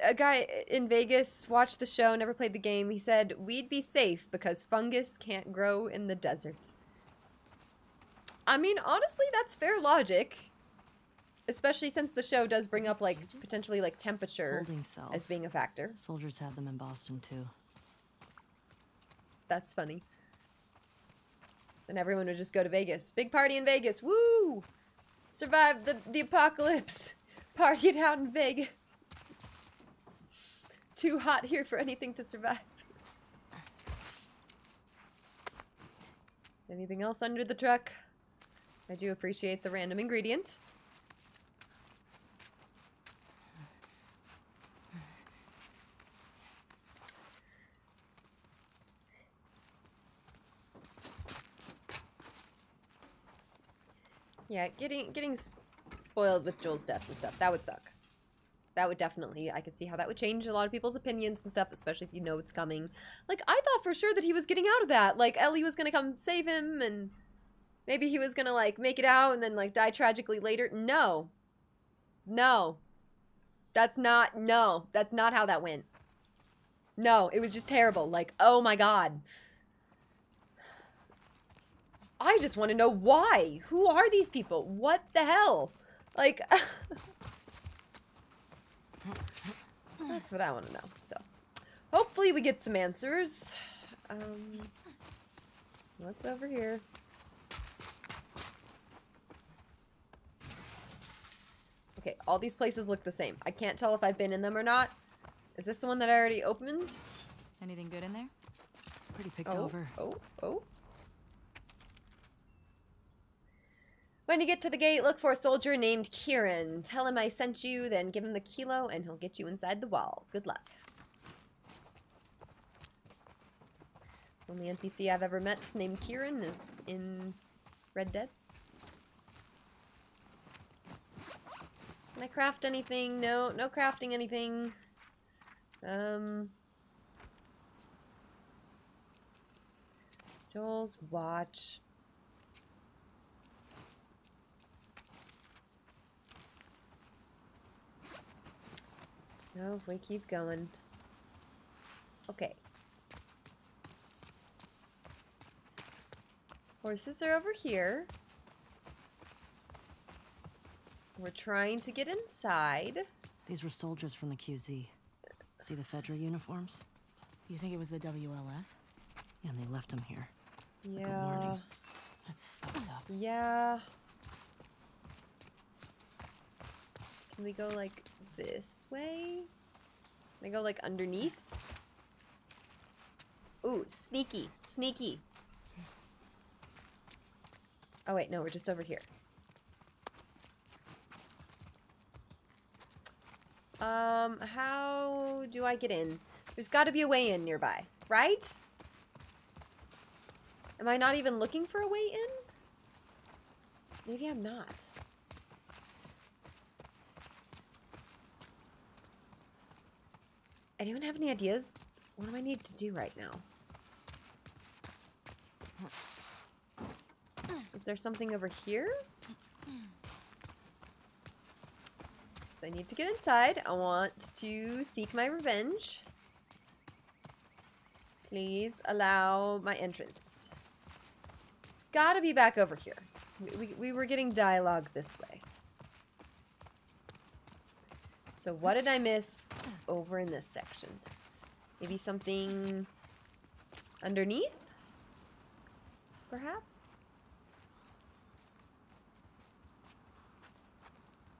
A guy in Vegas watched the show, never played the game. He said, we'd be safe because fungus can't grow in the desert. I mean, honestly, that's fair logic. Especially since the show does bring up, like, potentially, like, temperature as being a factor. Soldiers had them in Boston, too. That's funny. Then everyone would just go to Vegas. Big party in Vegas. Woo! Survived the apocalypse. Partied out in Vegas. Too hot here for anything to survive. Anything else under the truck? I do appreciate the random ingredient. Yeah, getting spoiled with Joel's death and stuff, that would suck. That would definitely, I could see how that would change a lot of people's opinions and stuff, especially if you know it's coming. Like, I thought for sure that he was getting out of that. Like, Ellie was gonna come save him, and maybe he was gonna, like, make it out and then, like, die tragically later. No. No. That's not how that went. No, it was just terrible. Like, oh my god. I just want to know why. Who are these people? What the hell? Like, that's what I want to know. So, hopefully we get some answers. What's over here? Okay, all these places look the same. I can't tell if I've been in them or not. Is this the one that I already opened? Anything good in there? Pretty picked over. Oh. When you get to the gate, look for a soldier named Kieran. Tell him I sent you, then give him the kilo, and he'll get you inside the wall. Good luck. Only NPC I've ever met named Kieran is in Red Dead. Can I craft anything? No, no crafting anything. Joel's watch. No, if we keep going. Okay. Horses are over here. We're trying to get inside. These were soldiers from the QZ. See the Fedra uniforms? You think it was the WLF? Yeah, and they left them here. Yeah. Like a warning. That's fucked up. Yeah. Can we go, like, this way? Can I go, like, underneath? Ooh, sneaky. Sneaky. Oh, wait, no, we're just over here. How do I get in? There's gotta be a way in nearby, right? Am I not even looking for a way in? Maybe I'm not. Anyone have any ideas? What do I need to do right now? Is there something over here? I need to get inside. I want to seek my revenge. Please allow my entrance. It's gotta be back over here. We were getting dialogue this way. So what did I miss over in this section? Maybe something underneath? Perhaps?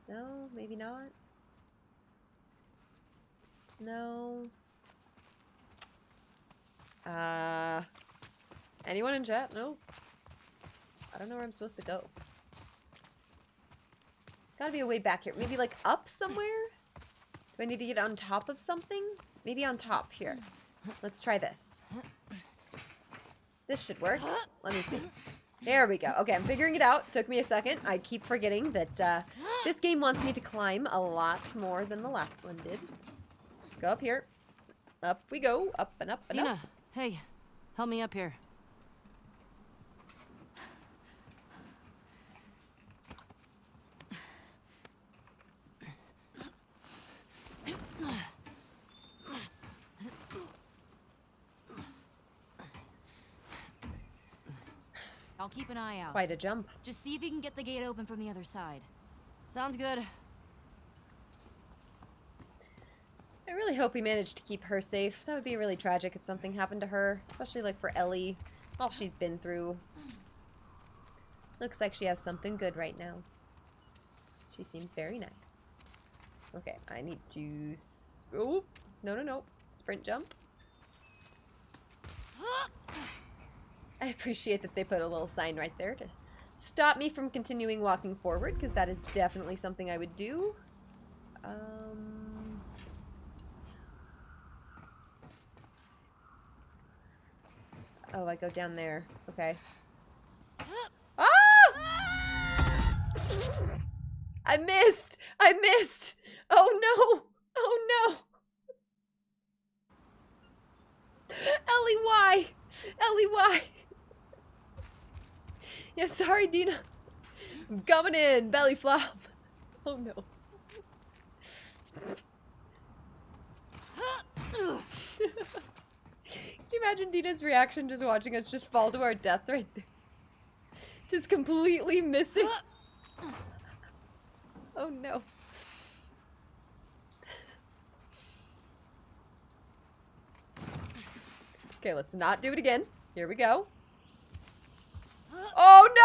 No, maybe not. No. Anyone in chat? No. I don't know where I'm supposed to go. There's gotta be a way back here. Maybe like up somewhere? Do I need to get on top of something? Maybe on top here. Let's try this. This should work. Let me see. There we go. Okay, I'm figuring it out. Took me a second. I keep forgetting that this game wants me to climb a lot more than the last one did. Let's go up here. Up we go. Up and up and Dina, up. Dina, hey, help me up here. I'll keep an eye out. Quite a jump. Just see if you can get the gate open from the other side. Sounds good. I really hope we managed to keep her safe. That would be really tragic if something happened to her, especially like for Ellie, all she's been through. Looks like she has something good right now. She seems very nice. Okay, I need to... Oh, no, no, no. Sprint jump. I appreciate that they put a little sign right there to stop me from continuing walking forward, because that is definitely something I would do. Oh, I go down there. Okay. Ah! I missed! I missed! Oh no! Oh no! Ellie, why? Ellie, why? Yeah, sorry, Dina. I'm coming in, belly flop. Oh no. Can you imagine Dina's reaction just watching us just fall to our death right there? Just completely missing. Oh no. Okay, let's not do it again. Here we go. Oh no!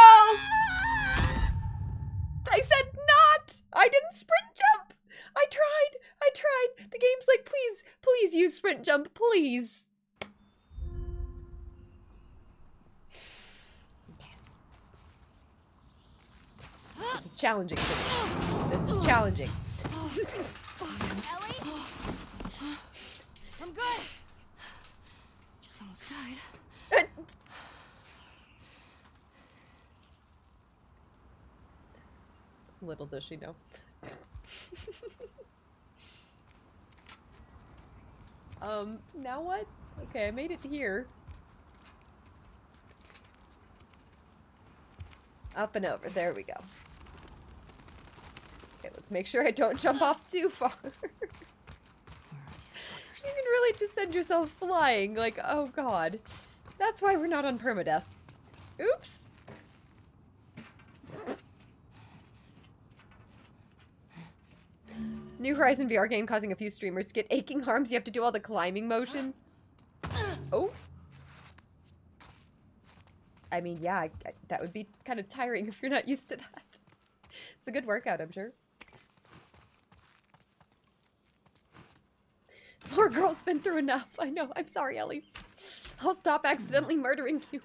I said not! I didn't sprint jump! I tried! I tried! The game's like, please, please use sprint jump, please! This is challenging for me. This is challenging. Ellie? I'm good! Just almost died. Little does she know. Now what? Okay, I made it here. Up and over. There we go. Okay, let's make sure I don't jump off too far. You can really just send yourself flying. Like, oh god. That's why we're not on permadeath. Oops. New Horizon VR game causing a few streamers to get aching arms. You have to do all the climbing motions. Oh. I mean, yeah, that would be kind of tiring if you're not used to that. It's a good workout, I'm sure. Poor girl's been through enough. I know. I'm sorry, Ellie. I'll stop accidentally murdering you.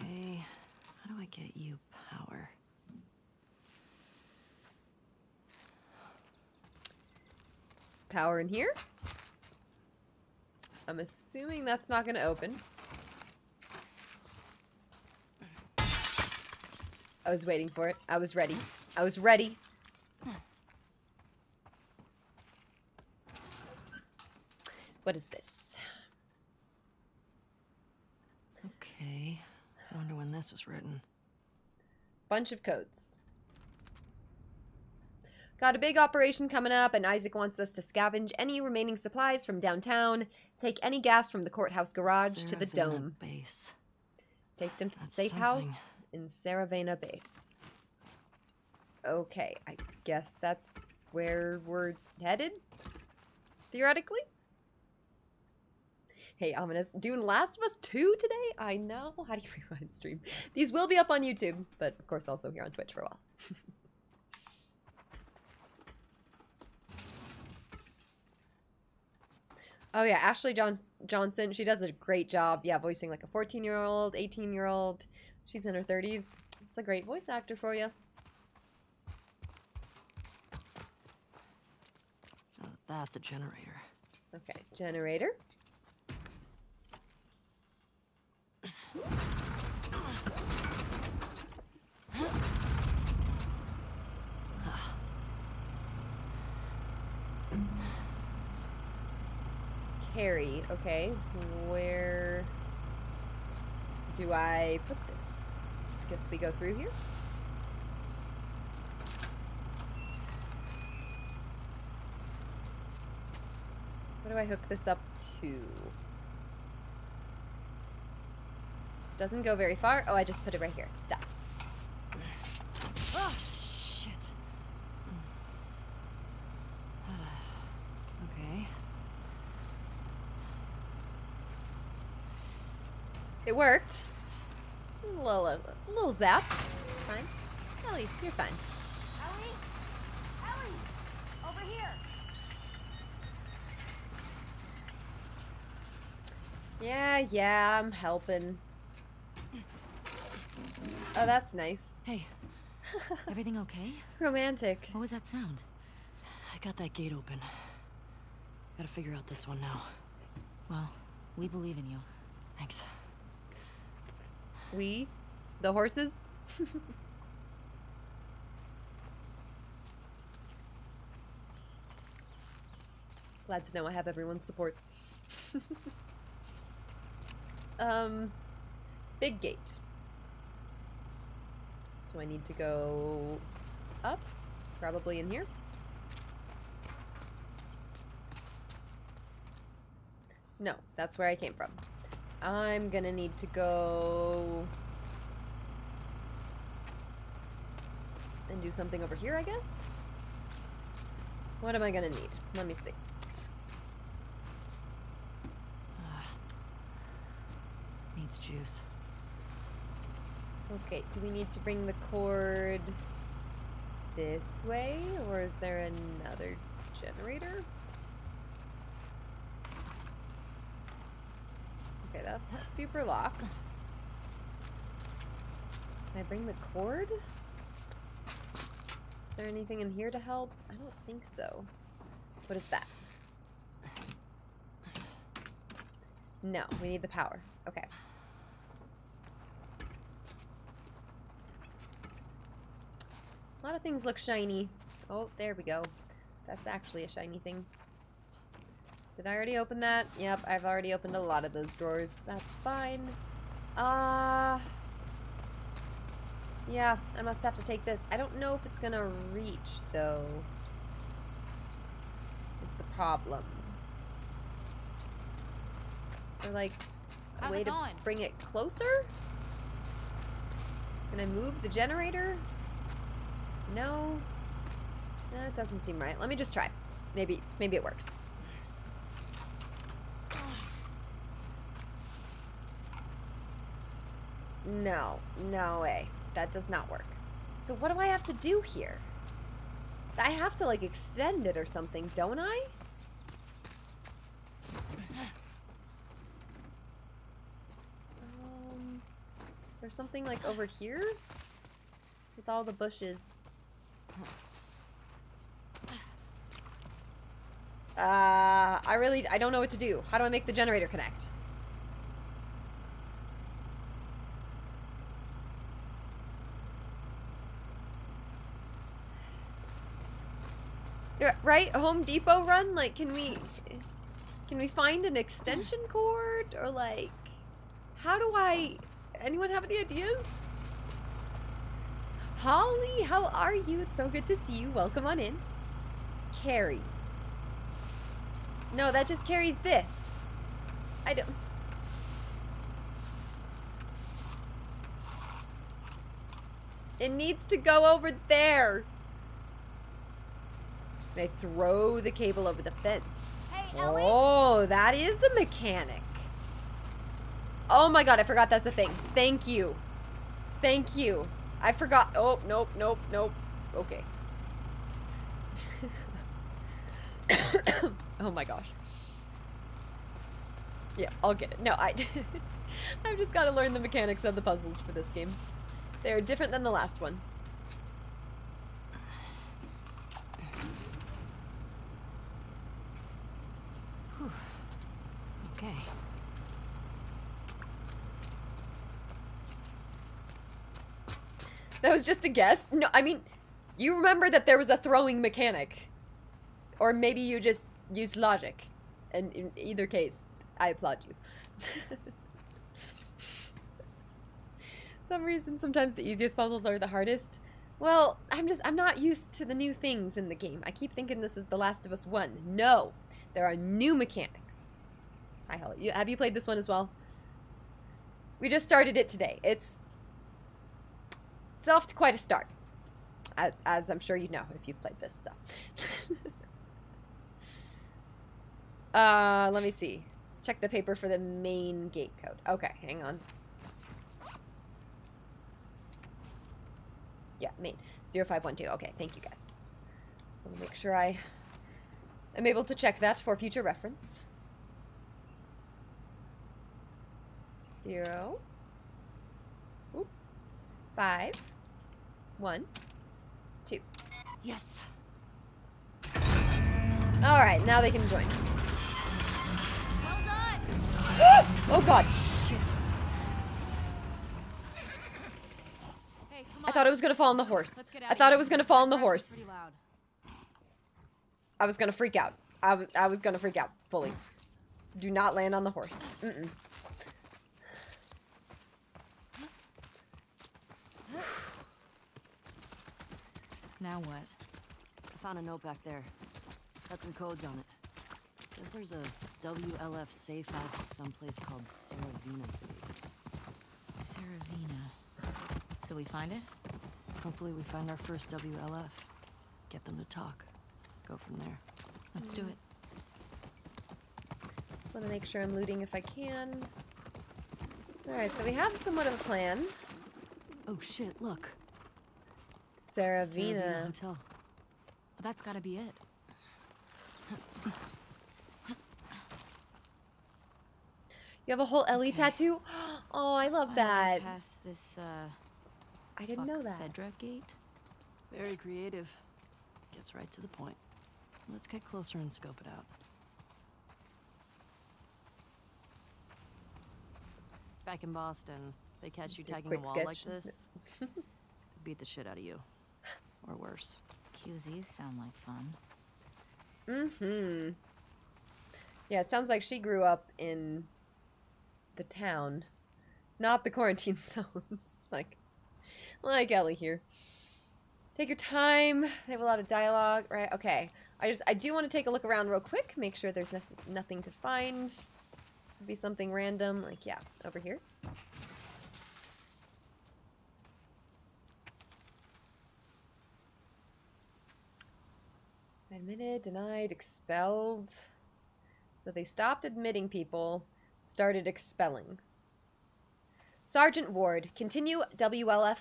Okay. How do I get you power? Power in here? I'm assuming that's not going to open. I was waiting for it. I was ready. I was ready. What is this? Okay. I wonder when this was written. Bunch of codes. Got a big operation coming up, and Isaac wants us to scavenge any remaining supplies from downtown, take any gas from the courthouse garage to the dome. Base. Take them to the safe house in Saravina base. Okay, I guess that's where we're headed, theoretically. Hey, Ominous, doing Last of Us 2 today? I know. How do you rewind stream? These will be up on YouTube, but of course also here on Twitch for a while. Oh yeah, Ashley Johnson, she does a great job, yeah, voicing like a 14-year-old, 18-year-old. She's in her 30s. It's a great voice actor for you. Oh, that's a generator. Okay, generator. Harry, okay, where do I put this? Guess we go through here. What do I hook this up to? Doesn't go very far. Oh, I just put it right here. Duh. Oh, shit. Okay. It worked. A little zap. It's fine. Ellie, you're fine. Ellie, over here. Yeah, I'm helping. Oh, that's nice. Hey, everything okay? Romantic. What was that sound? I got that gate open. Gotta figure out this one now. Well, we believe in you. Thanks. We? The horses? Glad to know I have everyone's support. Big gate. Do I need to go up? Probably in here. No, that's where I came from. I'm gonna need to go and do something over here, I guess? What am I gonna need? Let me see. Needs juice. Okay, do we need to bring the cord this way, or is there another generator? Okay, that's super locked. Can I bring the cord? Is there anything in here to help? I don't think so. What is that? No, we need the power. Okay. A lot of things look shiny. Oh, there we go. That's actually a shiny thing. Did I already open that? Yep, I've already opened a lot of those drawers. That's fine. Yeah, I must have to take this. I don't know if it's gonna reach, though. Is the problem. Is there, like, a way to bring it closer? Can I move the generator? No. No, it doesn't seem right. Let me just try. Maybe it works. No, no way. That does not work. So what do I have to do here? I have to, like, extend it or something, don't I? There's something, like, over here? It's with all the bushes. I don't know what to do. How do I make the generator connect? Right? Home Depot run? Like, can we find an extension cord? Or, like, how do I... Anyone have any ideas? Holly, how are you? It's so good to see you. Welcome on in. Carrie. No, that just carries this. I don't... It needs to go over there. They throw the cable over the fence. Hey, Ellie. Oh, that is a mechanic. Oh my god, I forgot that's a thing. Thank you. Thank you. I forgot. Oh, nope, nope, nope. Okay. Oh my gosh. Yeah, I'll get it. No, I've just got to learn the mechanics of the puzzles for this game. They're different than the last one. Okay. That was just a guess? No, I mean, you remember that there was a throwing mechanic. Or maybe you just used logic. And in either case, I applaud you. Some reason sometimes the easiest puzzles are the hardest. Well, I'm not used to the new things in the game. I keep thinking this is The Last of Us 1. No, there are new mechanics. Hi, Holly. Have you played this one as well? We just started it today. It's off to quite a start, as I'm sure you know if you've played this, so. Let me see. Check the paper for the main gate code. Okay, hang on. Yeah, main. 0512. Okay, thank you guys. I'll make sure I am able to check that for future reference. 0 5 1 2. Yes. All right, now they can join us. Well done. Oh God. Shit. Hey, come on. I thought it was gonna fall on the horse. I thought it was gonna fall on the horse. I was gonna freak out. I was gonna freak out fully. Do not land on the horse. Mm-mm. Now what? I found a note back there. Got some codes on it. It says there's a WLF safe house at some place called Saravina Place. Saravina. So we find it? Hopefully we find our first WLF. Get them to talk. Go from there. Let's do it. Wanna make sure I'm looting if I can. Alright, so we have somewhat of a plan. Oh shit, look. Saravina Hotel. Well, that's gotta be it. You have a whole Ellie tattoo? Oh, I love that. Past this, I didn't know that. Fedra gate. Very creative. Gets right to the point. Let's get closer and scope it out. Back in Boston, they catch you tagging a wall like this. They beat the shit out of you. Or worse. QZs sound like fun. Mm-hmm. Yeah, it sounds like she grew up in the town. Not the quarantine zones. like Ellie here. Take your time. They have a lot of dialogue. Right, okay. I do want to take a look around real quick. Make sure there's nothing to find. Could be something random. Like, yeah, over here. Admitted, denied, expelled. So they stopped admitting people, started expelling. Sergeant Ward, continue WLF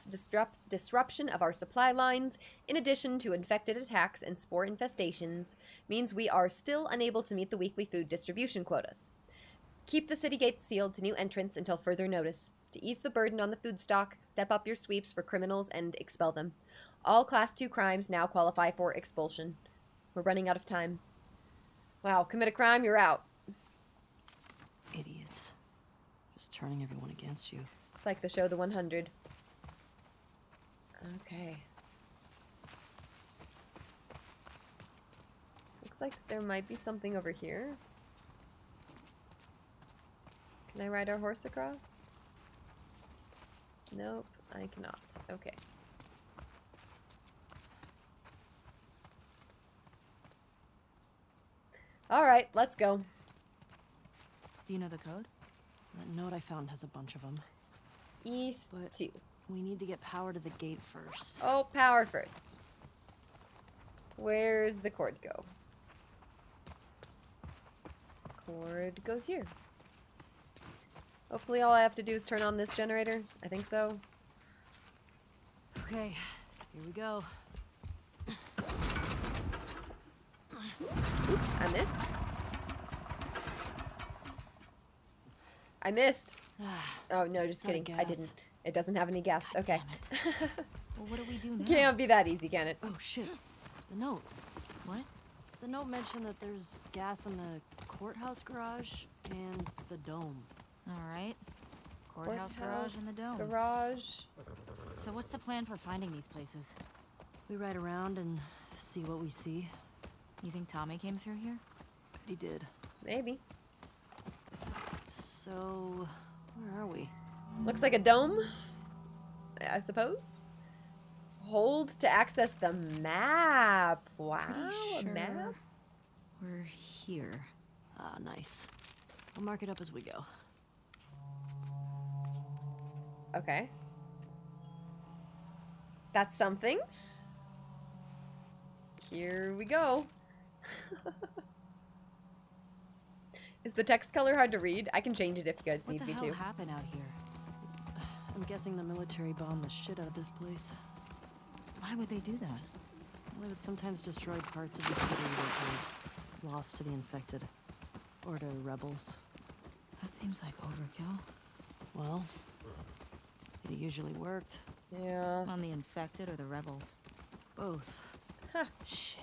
disruption of our supply lines, in addition to infected attacks and spore infestations, means we are still unable to meet the weekly food distribution quotas. Keep the city gates sealed to new entrants until further notice. To ease the burden on the food stock, step up your sweeps for criminals and expel them. All Class 2 crimes now qualify for expulsion. We're running out of time. Wow, commit a crime, you're out. Idiots. Just turning everyone against you. It's like the show The 100. Okay. Looks like there might be something over here. Can I ride our horse across? Nope, I cannot. Okay. All right, let's go. Do you know the code? That note I found has a bunch of them. East 2. We need to get power to the gate first. Oh, power first. Where's the cord go? Cord goes here. Hopefully all I have to do is turn on this generator. I think so. Okay, here we go. Oops, I missed. I missed. Oh, no, just kidding. I didn't. It doesn't have any gas. God, okay. Well, what do we do now? Can't be that easy, can it? Oh, shit. The note. What? The note mentioned that there's gas in the courthouse garage and the dome. All right. Courthouse garage and the dome. So what's the plan for finding these places? We ride around and see what we see. You think Tommy came through here? He did. Maybe. So, where are we? Looks like a dome, I suppose. Hold to access the map. Wow, pretty sure a map. We're here. Ah, nice. I'll mark it up as we go. Okay. That's something. Here we go. Is the text color hard to read? I can change it if you guys need me to. What the hell happened out here? I'm guessing the military bombed the shit out of this place. Why would they do that? Well, they would sometimes destroy parts of the city that were lost to the infected. Or to rebels. That seems like overkill. Well, it usually worked. Yeah. On the infected or the rebels? Both. Huh. Shit.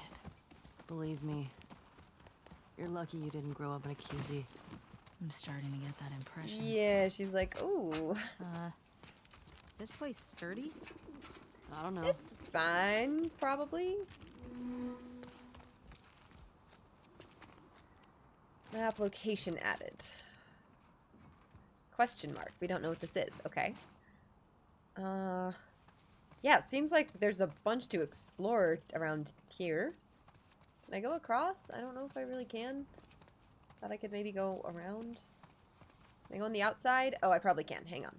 Believe me, you're lucky you didn't grow up in a QZ. I'm starting to get that impression. Yeah, she's like, ooh. Is this place sturdy? I don't know. It's fine, probably. Map location added. Question mark. We don't know what this is. Okay. Yeah, it seems like there's a bunch to explore around here. Can I go across? I don't know if I really can. Thought I could maybe go around. Can I go on the outside? Oh, I probably can. Hang on.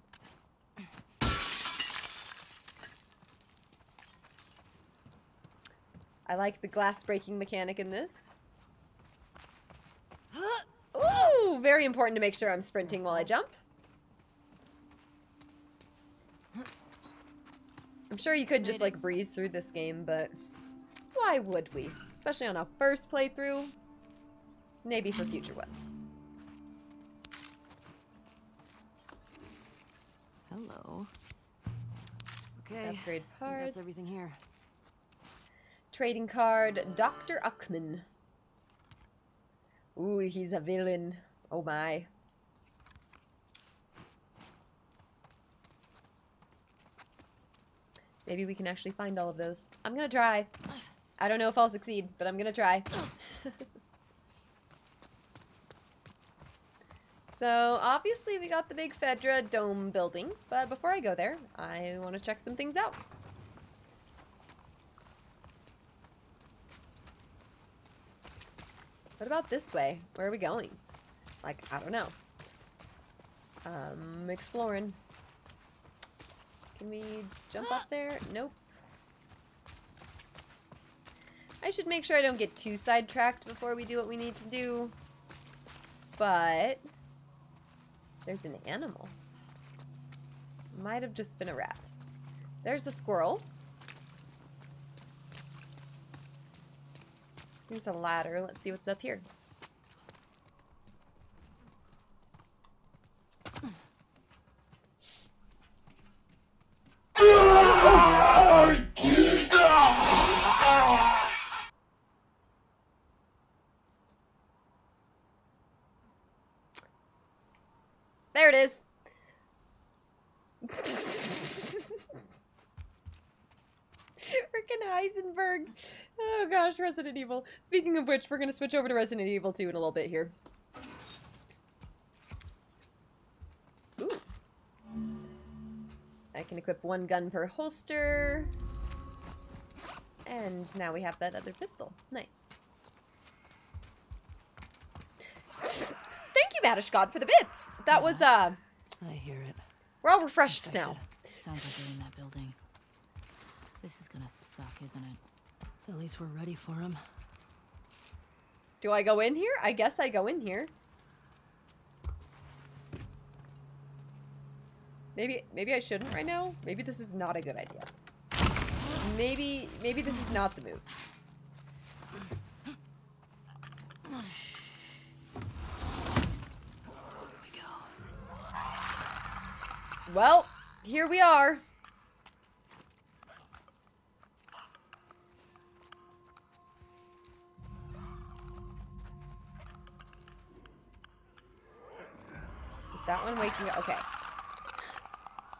I like the glass breaking mechanic in this. Ooh! Very important to make sure I'm sprinting while I jump. I'm sure you could just, like, breeze through this game, but why would we? Especially on our first playthrough. Maybe for future ones. Hello. Okay. Upgrade parts. That's everything here. Trading card. Dr. Uckman. Ooh, he's a villain. Oh my. Maybe we can actually find all of those. I'm gonna try. I don't know if I'll succeed, but I'm gonna try. So, obviously we got the big Fedra dome building, but before I go there, I want to check some things out. What about this way? Where are we going? Like, I don't know. Exploring. Can we jump up there? Nope. I should make sure I don't get too sidetracked before we do what we need to do. But there's an animal. Might have just been a rat. There's a squirrel. There's a ladder. Let's see what's up here. There it is. Frickin' Heisenberg. Oh gosh, Resident Evil. Speaking of which, we're gonna switch over to Resident Evil 2 in a little bit here. Ooh. I can equip one gun per holster. And now we have that other pistol. Nice. Thank you, Madish God, for the bits! That was, I hear it. We're all refreshed now. Sounds like we're in that building. This is gonna suck, isn't it? At least we're ready for him. Do I go in here? I guess I go in here. Maybe I shouldn't right now. Maybe this is not a good idea. Maybe this is not the move. Here we go. Well, here we are. That one waking up. Okay.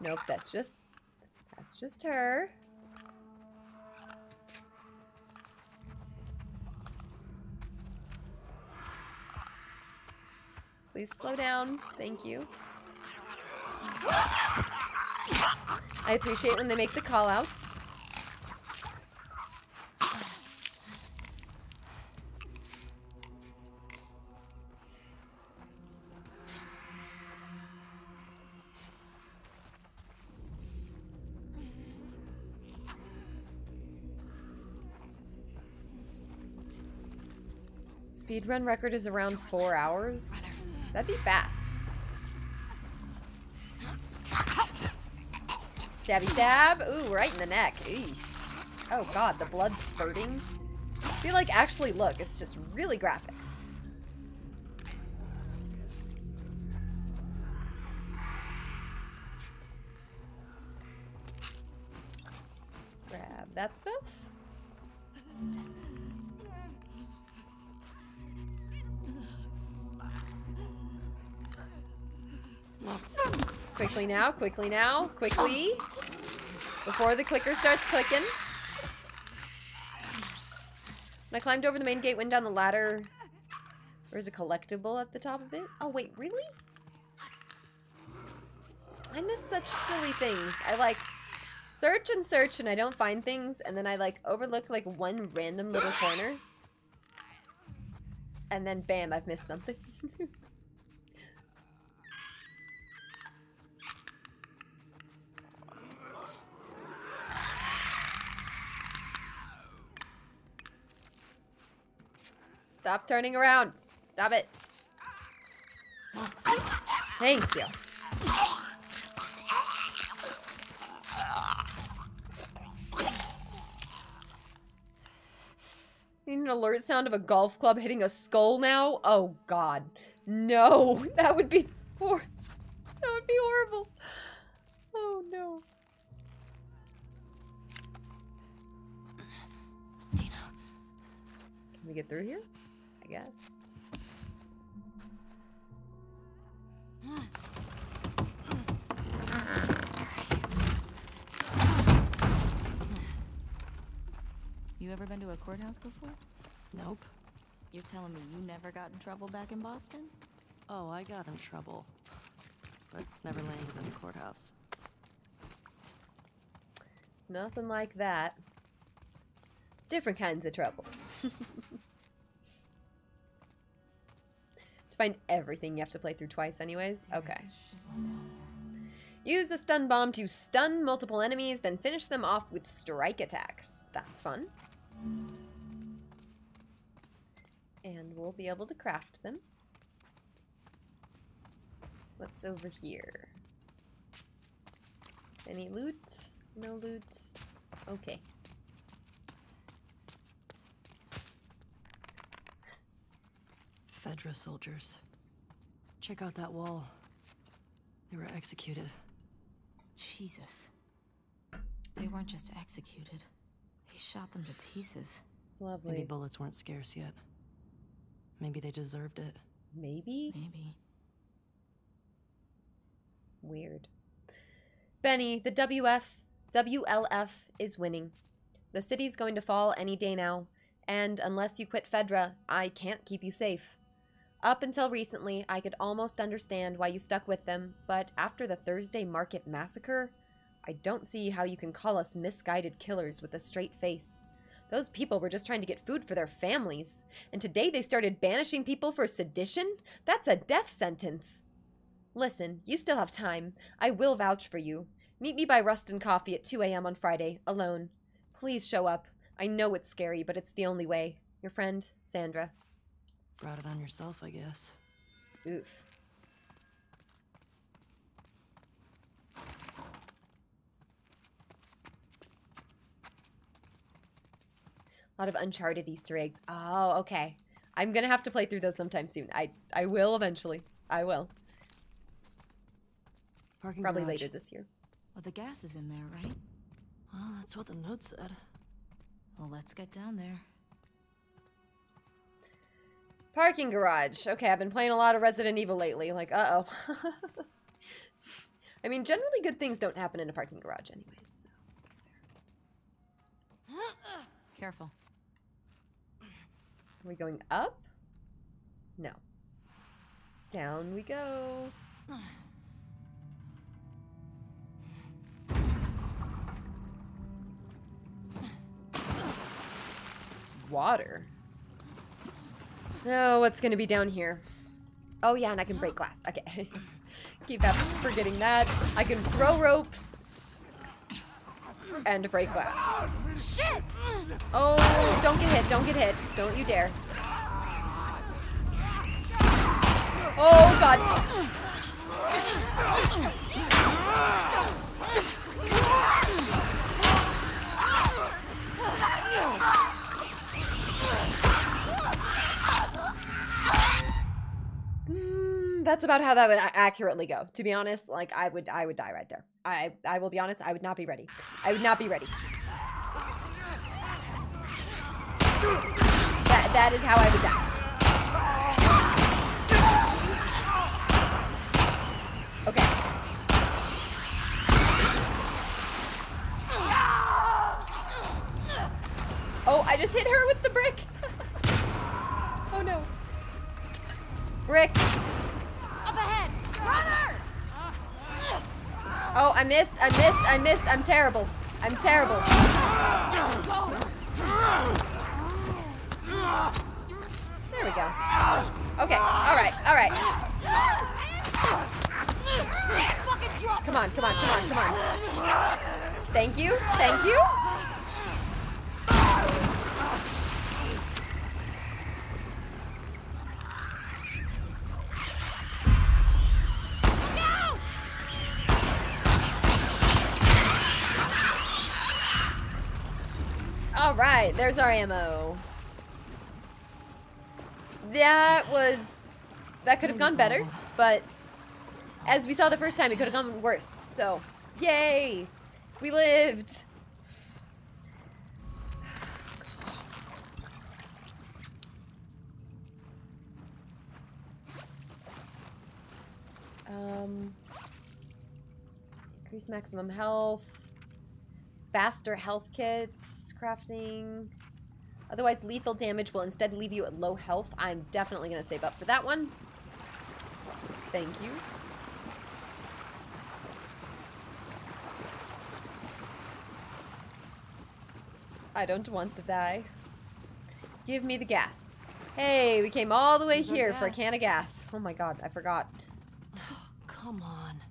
Nope, that's just her. Please slow down. Thank you. I appreciate when they make the call-outs. Speedrun record is around 4 hours. That'd be fast. Stabby stab. Ooh, right in the neck. Eesh. Oh god, the blood spurting. See, like, actually look, it's just really graphic. Grab that stuff. Quickly now, quickly now, quickly. Before the clicker starts clicking. When I climbed over the main gate, went down the ladder. There's a collectible at the top of it. Oh, wait, really? I miss such silly things. I, like, search and search, and I don't find things, and then I, like, overlook, like, one random little corner. And then, bam, I've missed something. Stop turning around. Stop it. Thank you. Need an alert sound of a golf club hitting a skull now? Oh, God. No. That would be poor. That would be horrible. Oh, no. Dina. Can we get through here? Guess. You ever been to a courthouse before? Nope. You're telling me you never got in trouble back in Boston? Oh, I got in trouble, but never landed in a courthouse. Nothing like that. Different kinds of trouble. Find everything you have to play through twice anyways. Okay. Use a stun bomb to stun multiple enemies, then finish them off with strike attacks. That's fun. And we'll be able to craft them. What's over here? Any loot? No loot? Okay. Fedra soldiers. Check out that wall. They were executed. Jesus. They weren't just executed. He shot them to pieces. Lovely. Maybe bullets weren't scarce yet. Maybe they deserved it. Maybe? Maybe. Weird. Benny, the WLF is winning. The city's going to fall any day now. And unless you quit Fedra, I can't keep you safe. Up until recently, I could almost understand why you stuck with them, but after the Thursday Market Massacre, I don't see how you can call us misguided killers with a straight face. Those people were just trying to get food for their families, and today they started banishing people for sedition? That's a death sentence! Listen, you still have time. I will vouch for you. Meet me by Rustin Coffee at 2 a.m. on Friday, alone. Please show up. I know it's scary, but it's the only way. Your friend, Sandra. Brought it on yourself, I guess. Oof. A lot of Uncharted Easter eggs. Oh, okay. I'm gonna have to play through those sometime soon. I will eventually. I will. Parking garage. Probably later this year. Well, the gas is in there, right? Well, that's what the note said. Well, let's get down there. Parking garage. Okay, I've been playing a lot of Resident Evil lately. Like, uh-oh. I mean, generally good things don't happen in a parking garage anyways. So that's fair. Careful. Are we going up? No. Down we go. Water. Oh, what's gonna be down here? Oh yeah, and I can break glass. Okay. Keep forgetting that. I can throw ropes and break glass. Shit! Oh, don't get hit, don't get hit. Don't you dare. Oh god. that's about how that would accurately go. To be honest, like I would die right there. I will be honest, I would not be ready. I would not be ready. That is how I would die. Okay. Oh, I just hit her with the brick. Oh no. Brick. Up ahead, brother. Oh, I missed. I'm terrible. I'm terrible. There we go. Okay, all right. Come on. Thank you. All right, there's our ammo. That could have gone better, but as we saw the first time, it could have gone worse. So, yay! We lived! Increase maximum health. Faster health kits. Crafting. Otherwise, lethal damage will instead leave you at low health. I'm definitely going to save up for that one. Thank you. I don't want to die. Give me the gas. Hey, we came all the way here for a can of gas. Oh my god, I forgot. Oh, come on.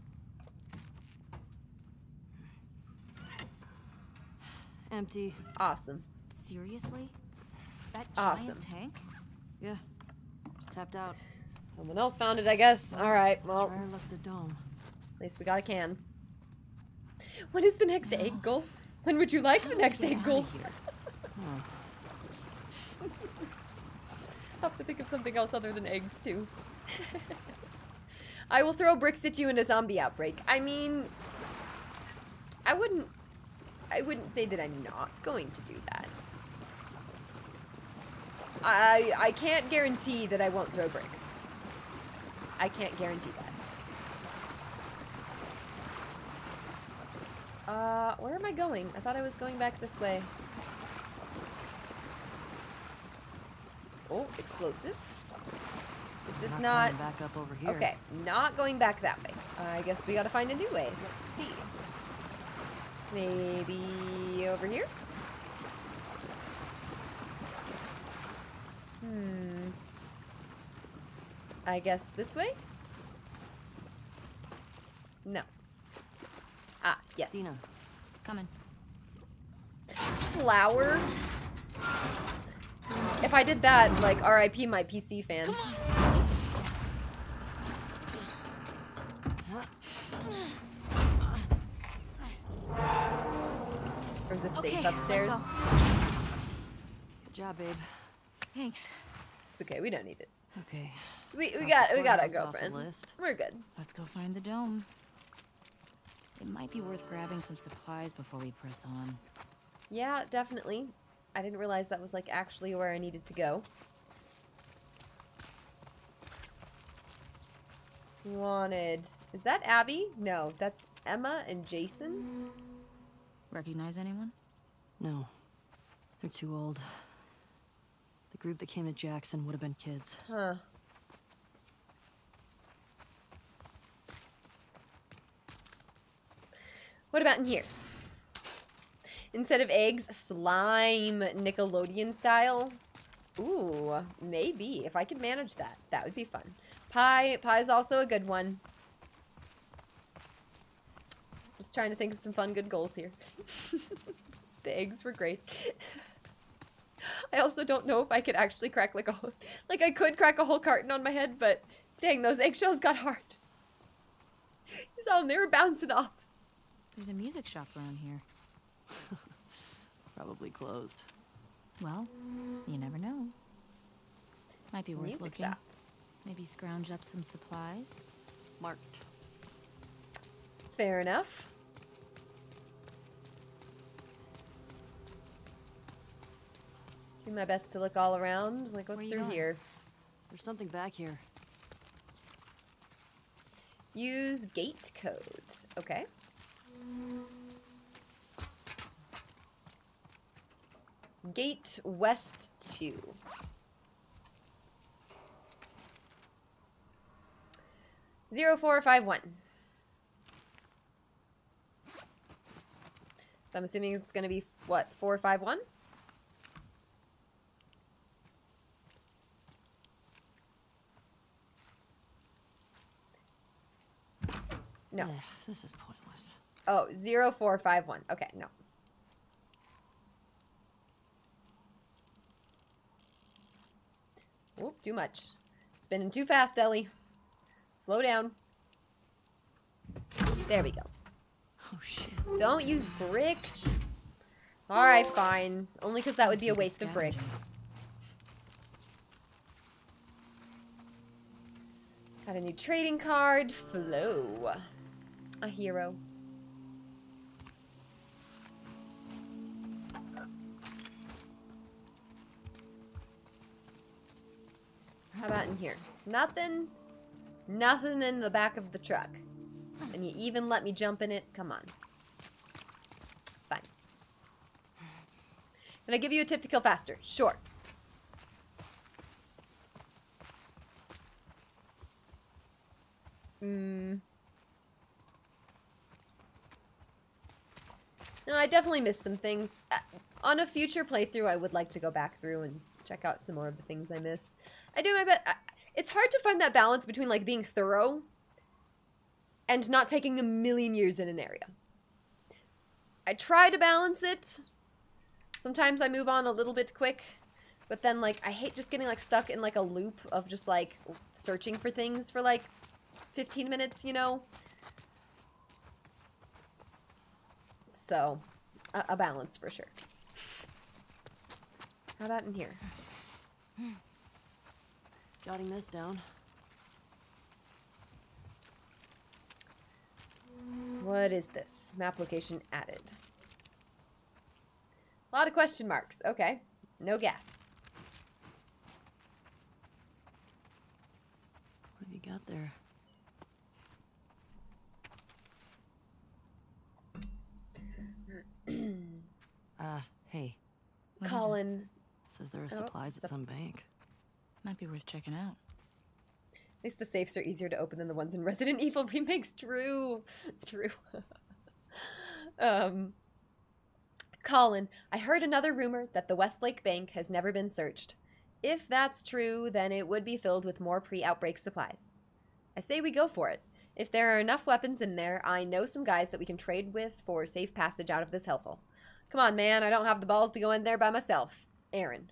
Empty. Awesome. Seriously? That giant tank? Yeah. Just tapped out. Someone else found it, I guess. All right. Well, I left the dome. At least we got a can. What is the next egg goal? When would you like the next egg goal? I'll have to think of something else other than eggs, too. I will throw bricks at you in a zombie outbreak. I mean, I wouldn't say that I'm not going to do that. I can't guarantee that I won't throw bricks. I can't guarantee that. Where am I going? I thought I was going back this way. Oh, explosive. Is this not... going back up over here. Okay, not going back that way. I guess we gotta find a new way. Let's see. Maybe over here? I guess this way? No. Ah, yes. Dina, coming. Flower? If I did that, like, RIP my PC fan. There's a safe upstairs. Good job, babe. Thanks. It's okay, we don't need it. Okay. We got our girlfriend. We're good. Let's go find the dome. It might be worth grabbing some supplies before we press on. Yeah, definitely. I didn't realize that was, like, actually where I needed to go. Wanted. Is that Abby? No, that's Emma and Jason. Recognize anyone? No. They're too old. The group that came to Jackson would have been kids. Huh. What about in here? Instead of eggs, slime, Nickelodeon style. Ooh, maybe. If I could manage that, that would be fun. Pie. Pie's also a good one. Just trying to think of some fun, good goals here. The eggs were great. I also don't know if I could actually crack like a whole... Like, I could crack a whole carton on my head, but... Dang, those eggshells got hard. You saw them, they were bouncing off. There's a music shop around here. Probably closed. Well, you never know. Might be worth looking. Shop. Maybe scrounge up some supplies. Marked. Fair enough. Do my best to look all around. Like, what's through here? There's something back here. Use gate code. Okay. Gate West 2. #0451. So I'm assuming it's going to be, what, 451? No. Ugh, this is pointless. Oh, 0451. Okay, no. Oh, too much. Spinning too fast, Ellie. Slow down. There we go. Oh, shit. Don't use bricks. Alright, fine. Only because that would be a waste of bricks. Got a new trading card. Flow. A hero. How about in here? Nothing. Nothing in the back of the truck. And you even let me jump in it? Come on. Fine. Can I give you a tip to kill faster? Sure. No, I definitely missed some things. On a future playthrough, I would like to go back through and check out some more of the things I missed. I do my best. It's hard to find that balance between, like, being thorough and not taking a million years in an area. I try to balance it. Sometimes I move on a little bit quick, but then, like, I hate just getting, like, stuck in, like, a loop of just, like, searching for things for, like, 15 minutes, you know? So, a balance for sure. How about in here? Jotting this down. What is this? Map location added. A lot of question marks. Okay. No gas. What have you got there? Hey. Colin. Says there are supplies at some bank. Might be worth checking out. At least the safes are easier to open than the ones in Resident Evil remakes. True. True. Colin, I heard another rumor that the Westlake Bank has never been searched. If that's true, then it would be filled with more pre-outbreak supplies. I say we go for it. If there are enough weapons in there, I know some guys that we can trade with for safe passage out of this hellhole. Come on, man. I don't have the balls to go in there by myself. Aaron.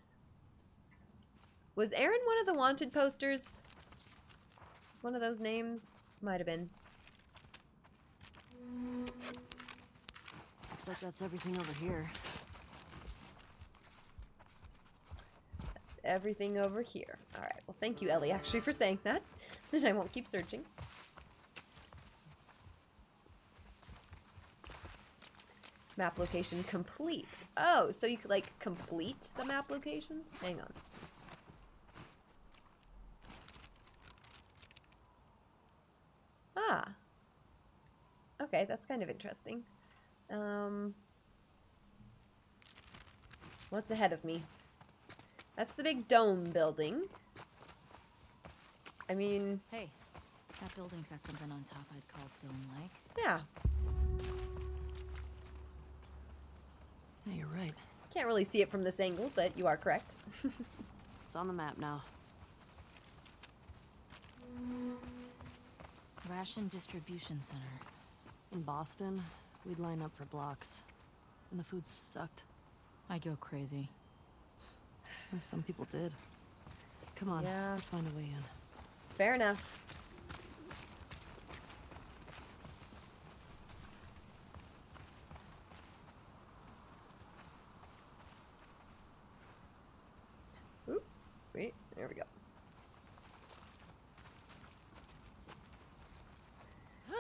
Was Aaron one of the wanted posters? One of those names? Might have been. Looks like that's everything over here. That's everything over here. Alright, well thank you, Ellie, actually, for saying that. Then I won't keep searching. Map location complete. Oh, so you could, like, complete the map locations? Hang on. Ah. Okay, that's kind of interesting. What's ahead of me? That's the big dome building. I mean... Hey, that building's got something on top I'd call dome-like. Yeah. Yeah, you're right. Can't really see it from this angle, but you are correct. It's on the map now. Ration distribution center. In Boston, we'd line up for blocks. And the food sucked. I go crazy. Some people did. Come on, yeah. Let's find a way in. Fair enough. Oop. Wait, there we go.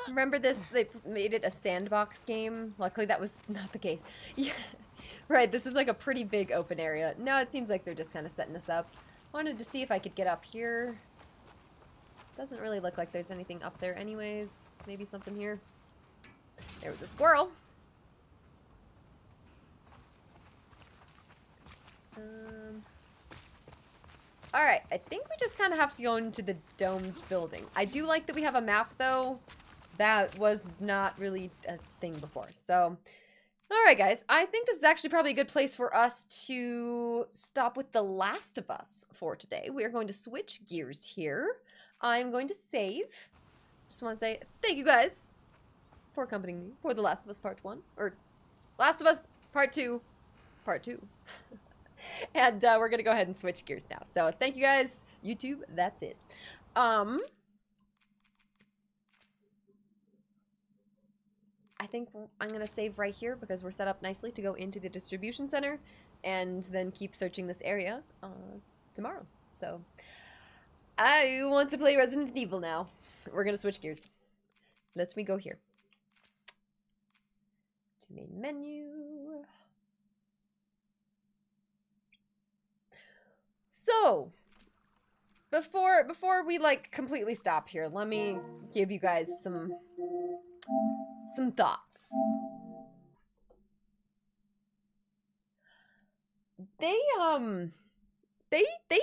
Remember this? They made it a sandbox game. Luckily, that was not the case. Yeah, right. This is like a pretty big open area. No, it seems like they're just kind of setting us up. Wanted to see if I could get up here. Doesn't really look like there's anything up there anyways. Maybe something here. There was a squirrel. Alright, I think we just kind of have to go into the domed building. I do like that we have a map, though. That was not really a thing before. So, alright guys, I think this is actually probably a good place for us to stop with The Last of Us for today. We are going to switch gears here. I'm going to save. Just want to say thank you guys for accompanying me for The Last of Us Part 1. Or Last of Us Part 2. Part 2. And we're going to go ahead and switch gears now. So thank you guys. YouTube, that's it. I think I'm going to save right here because we're set up nicely to go into the distribution center and then keep searching this area tomorrow. So I want to play Resident Evil now. We're going to switch gears. Let me go here. To main menu. So, before we like completely stop here, let me give you guys some thoughts. They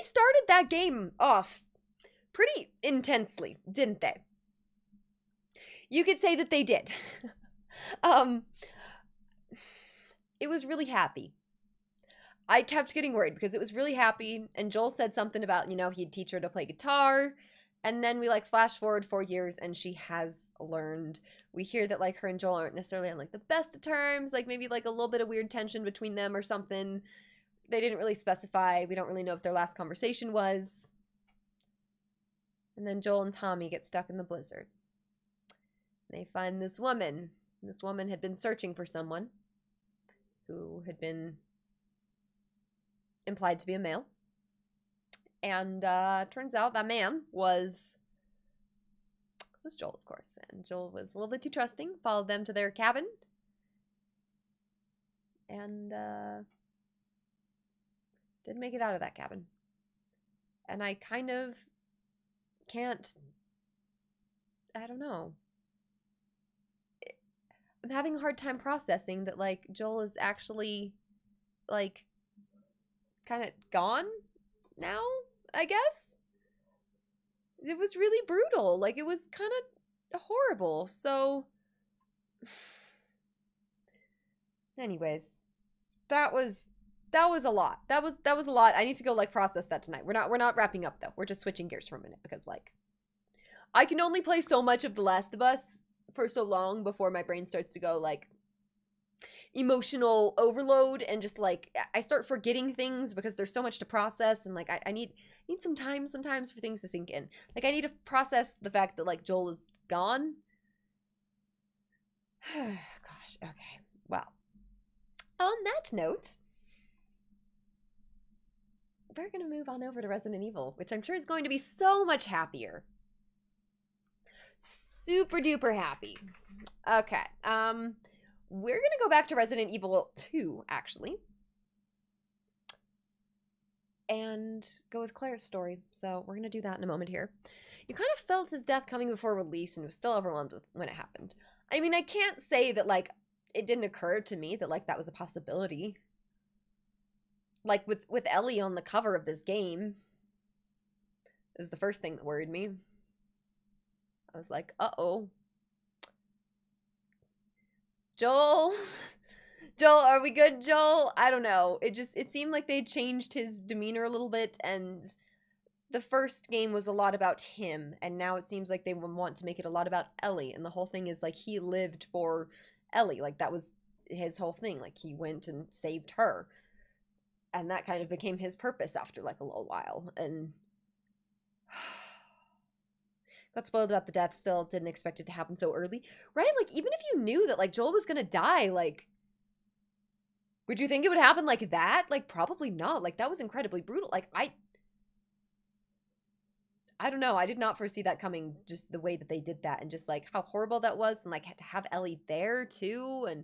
started that game off pretty intensely, didn't they? You could say that they did. It was really happy. I kept getting worried because it was really happy, and Joel said something about, you know, he'd teach her to play guitar, and then we, like, flash forward 4 years, and she has learned. We hear that, like, her and Joel aren't necessarily on, like, the best of terms, like, maybe, like, a little bit of weird tension between them or something. They didn't really specify. We don't really know if their last conversation was. And then Joel and Tommy get stuck in the blizzard. They find this woman. This woman had been searching for someone who had been implied to be a male, and turns out that man was Joel, of course, and Joel was a little bit too trusting, followed them to their cabin, and didn't make it out of that cabin. And I kind of can't, I don't know. I'm having a hard time processing that, like, Joel is actually, like, kind of gone now, I guess? It was really brutal. Like, it was kind of horrible. So, anyways, that was a lot. That was a lot. I need to go, like, process that tonight. We're not wrapping up, though. We're just switching gears for a minute because, like, I can only play so much of The Last of Us for so long before my brain starts to go, like, emotional overload, and just, like, I start forgetting things because there's so much to process, and, like, I need some time sometimes for things to sink in. Like, I need to process the fact that, like, Joel is gone. Gosh, okay. Well, on that note, we're gonna move on over to Resident Evil, which I'm sure is going to be so much happier. Super duper happy. Okay, we're going to go back to Resident Evil 2, actually. And go with Claire's story. So we're going to do that in a moment here. You kind of felt his death coming before release and was still overwhelmed with when it happened. I mean, I can't say that, like, it didn't occur to me that, like, that was a possibility. Like, with Ellie on the cover of this game, it was the first thing that worried me. I was like, uh-oh. Joel, are we good, Joel? I don't know. It seemed like they changed his demeanor a little bit, and the first game was a lot about him, and now it seems like they want to make it a lot about Ellie, and the whole thing is, like, he lived for Ellie. Like, that was his whole thing. Like, he went and saved her, and that kind of became his purpose after, like, a little while, and got spoiled about the death still. Didn't expect it to happen so early. Right? Like, even if you knew that, like, Joel was gonna die, like, would you think it would happen like that? Like, probably not. Like, that was incredibly brutal. Like, I I don't know. I did not foresee that coming, just the way that they did that and just like how horrible that was, and like to have Ellie there too, and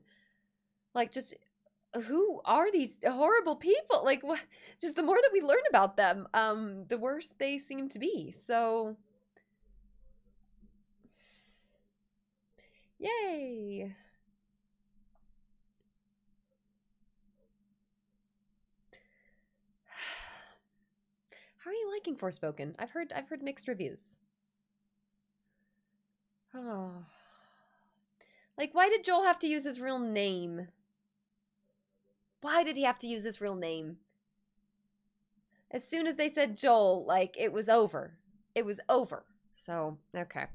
like just who are these horrible people? Like what? Just the more that we learn about them, the worse they seem to be. So yay. How are you liking Forspoken? I've heard mixed reviews. Oh. Like, why did Joel have to use his real name? Why did he have to use his real name? As soon as they said Joel, like, it was over. It was over. So, okay.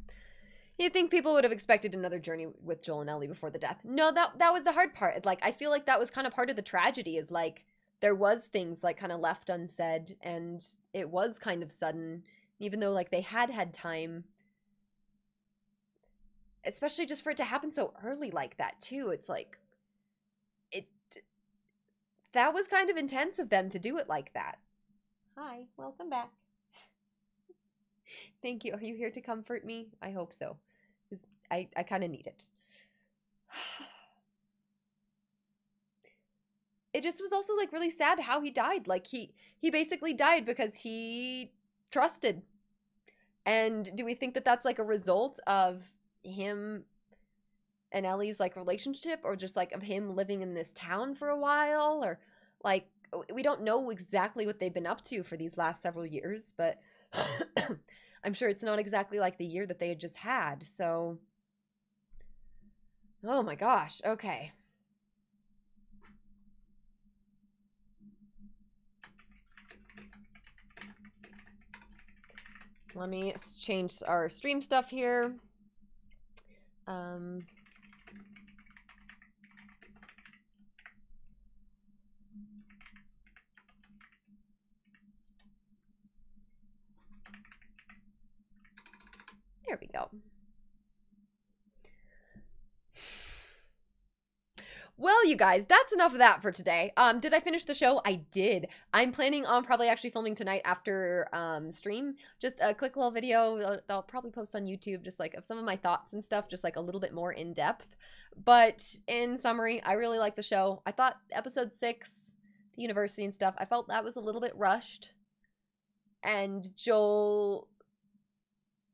You'd think people would have expected another journey with Joel and Ellie before the death. No, that was the hard part. Like, I feel like that was kind of part of the tragedy, is like, there was things like kind of left unsaid, and it was kind of sudden, even though like they had had time, especially just for it to happen so early like that too. It's like, that was kind of intense of them to do it like that. Hi, welcome back. Thank you. Are you here to comfort me? I hope so, because I kind of need it. It just was also like really sad how he died. Like he basically died because he trusted. And do we think that that's like a result of him and Ellie's like relationship, or just like of him living in this town for a while, or like, we don't know exactly what they've been up to for these last several years, but I'm sure it's not exactly like the year that they had just had. So, oh my gosh. Okay. Let me change our stream stuff here. There we go. Well, you guys, that's enough of that for today. Did I finish the show? I did. I'm planning on probably actually filming tonight after stream. Just a quick little video I'll probably post on YouTube, just like of some of my thoughts and stuff, just like a little bit more in depth. But in summary, I really like the show. I thought episode 6, the university and stuff, I felt that was a little bit rushed. And Joel,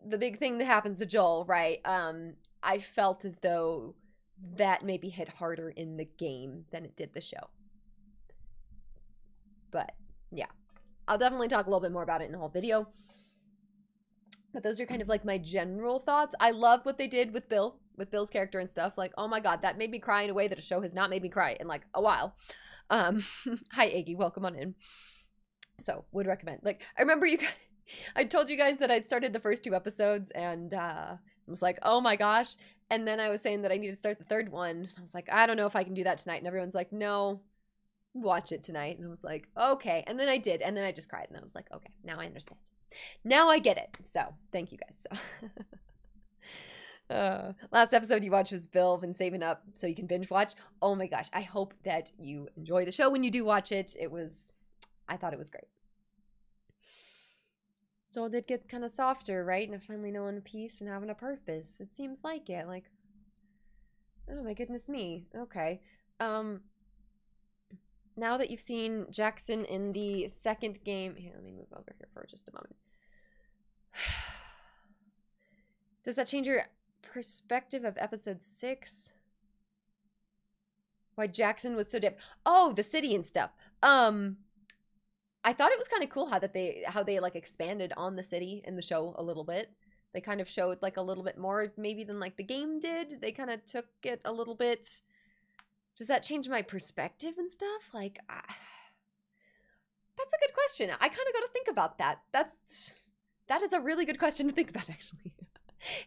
the big thing that happens to Joel, right? I felt as though that maybe hit harder in the game than it did the show. But yeah, I'll definitely talk a little bit more about it in a whole video. But those are kind of like my general thoughts. I love what they did with Bill, with Bill's character and stuff. Like, oh my God, that made me cry in a way that a show has not made me cry in like a while. Hi, Aggie, welcome on in. So would recommend. Like, I remember you guys, I told you guys that I'd started the first 2 episodes and I was like, oh my gosh. And then I was saying that I needed to start the 3rd one. I was like, I don't know if I can do that tonight. And everyone's like, no, watch it tonight. And I was like, okay. And then I did. And then I just cried. And I was like, okay, now I understand. Now I get it. So thank you guys. So, last episode you watched was Bill. Been saving up so you can binge watch. Oh my gosh. I hope that you enjoy the show when you do watch it. I thought it was great. Joel did get kind of softer, right? And finally knowing peace and having a purpose. It seems like it. Like, oh my goodness me. Okay. Now that you've seen Jackson in the 2nd game, here, let me move over here for just a moment. Does that change your perspective of episode 6? Why Jackson was so different? Oh, the city and stuff. I thought it was kind of cool how they like expanded on the city in the show a little bit. They kind of showed like a little bit more maybe than like the game did. They kind of took it a little bit. Does that change my perspective and stuff? Like, that's a good question. I kind of got to think about that. That is a really good question to think about, actually.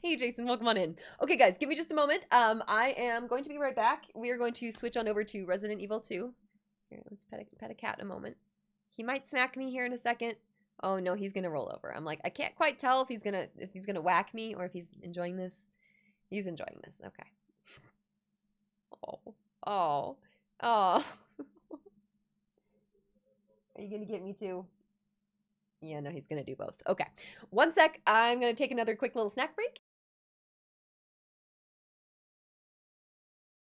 Hey, Jason, welcome on in. Okay, guys, give me just a moment. I am going to be right back. We are going to switch on over to Resident Evil 2. Here, let's pet a cat in a moment. He might smack me here in a second. Oh no, he's gonna roll over. I'm like, I can't quite tell if he's gonna whack me or if he's enjoying this. He's enjoying this. Okay. Oh. Are you gonna get me too? Yeah, no, he's gonna do both. Okay, one sec. I'm gonna take another quick little snack break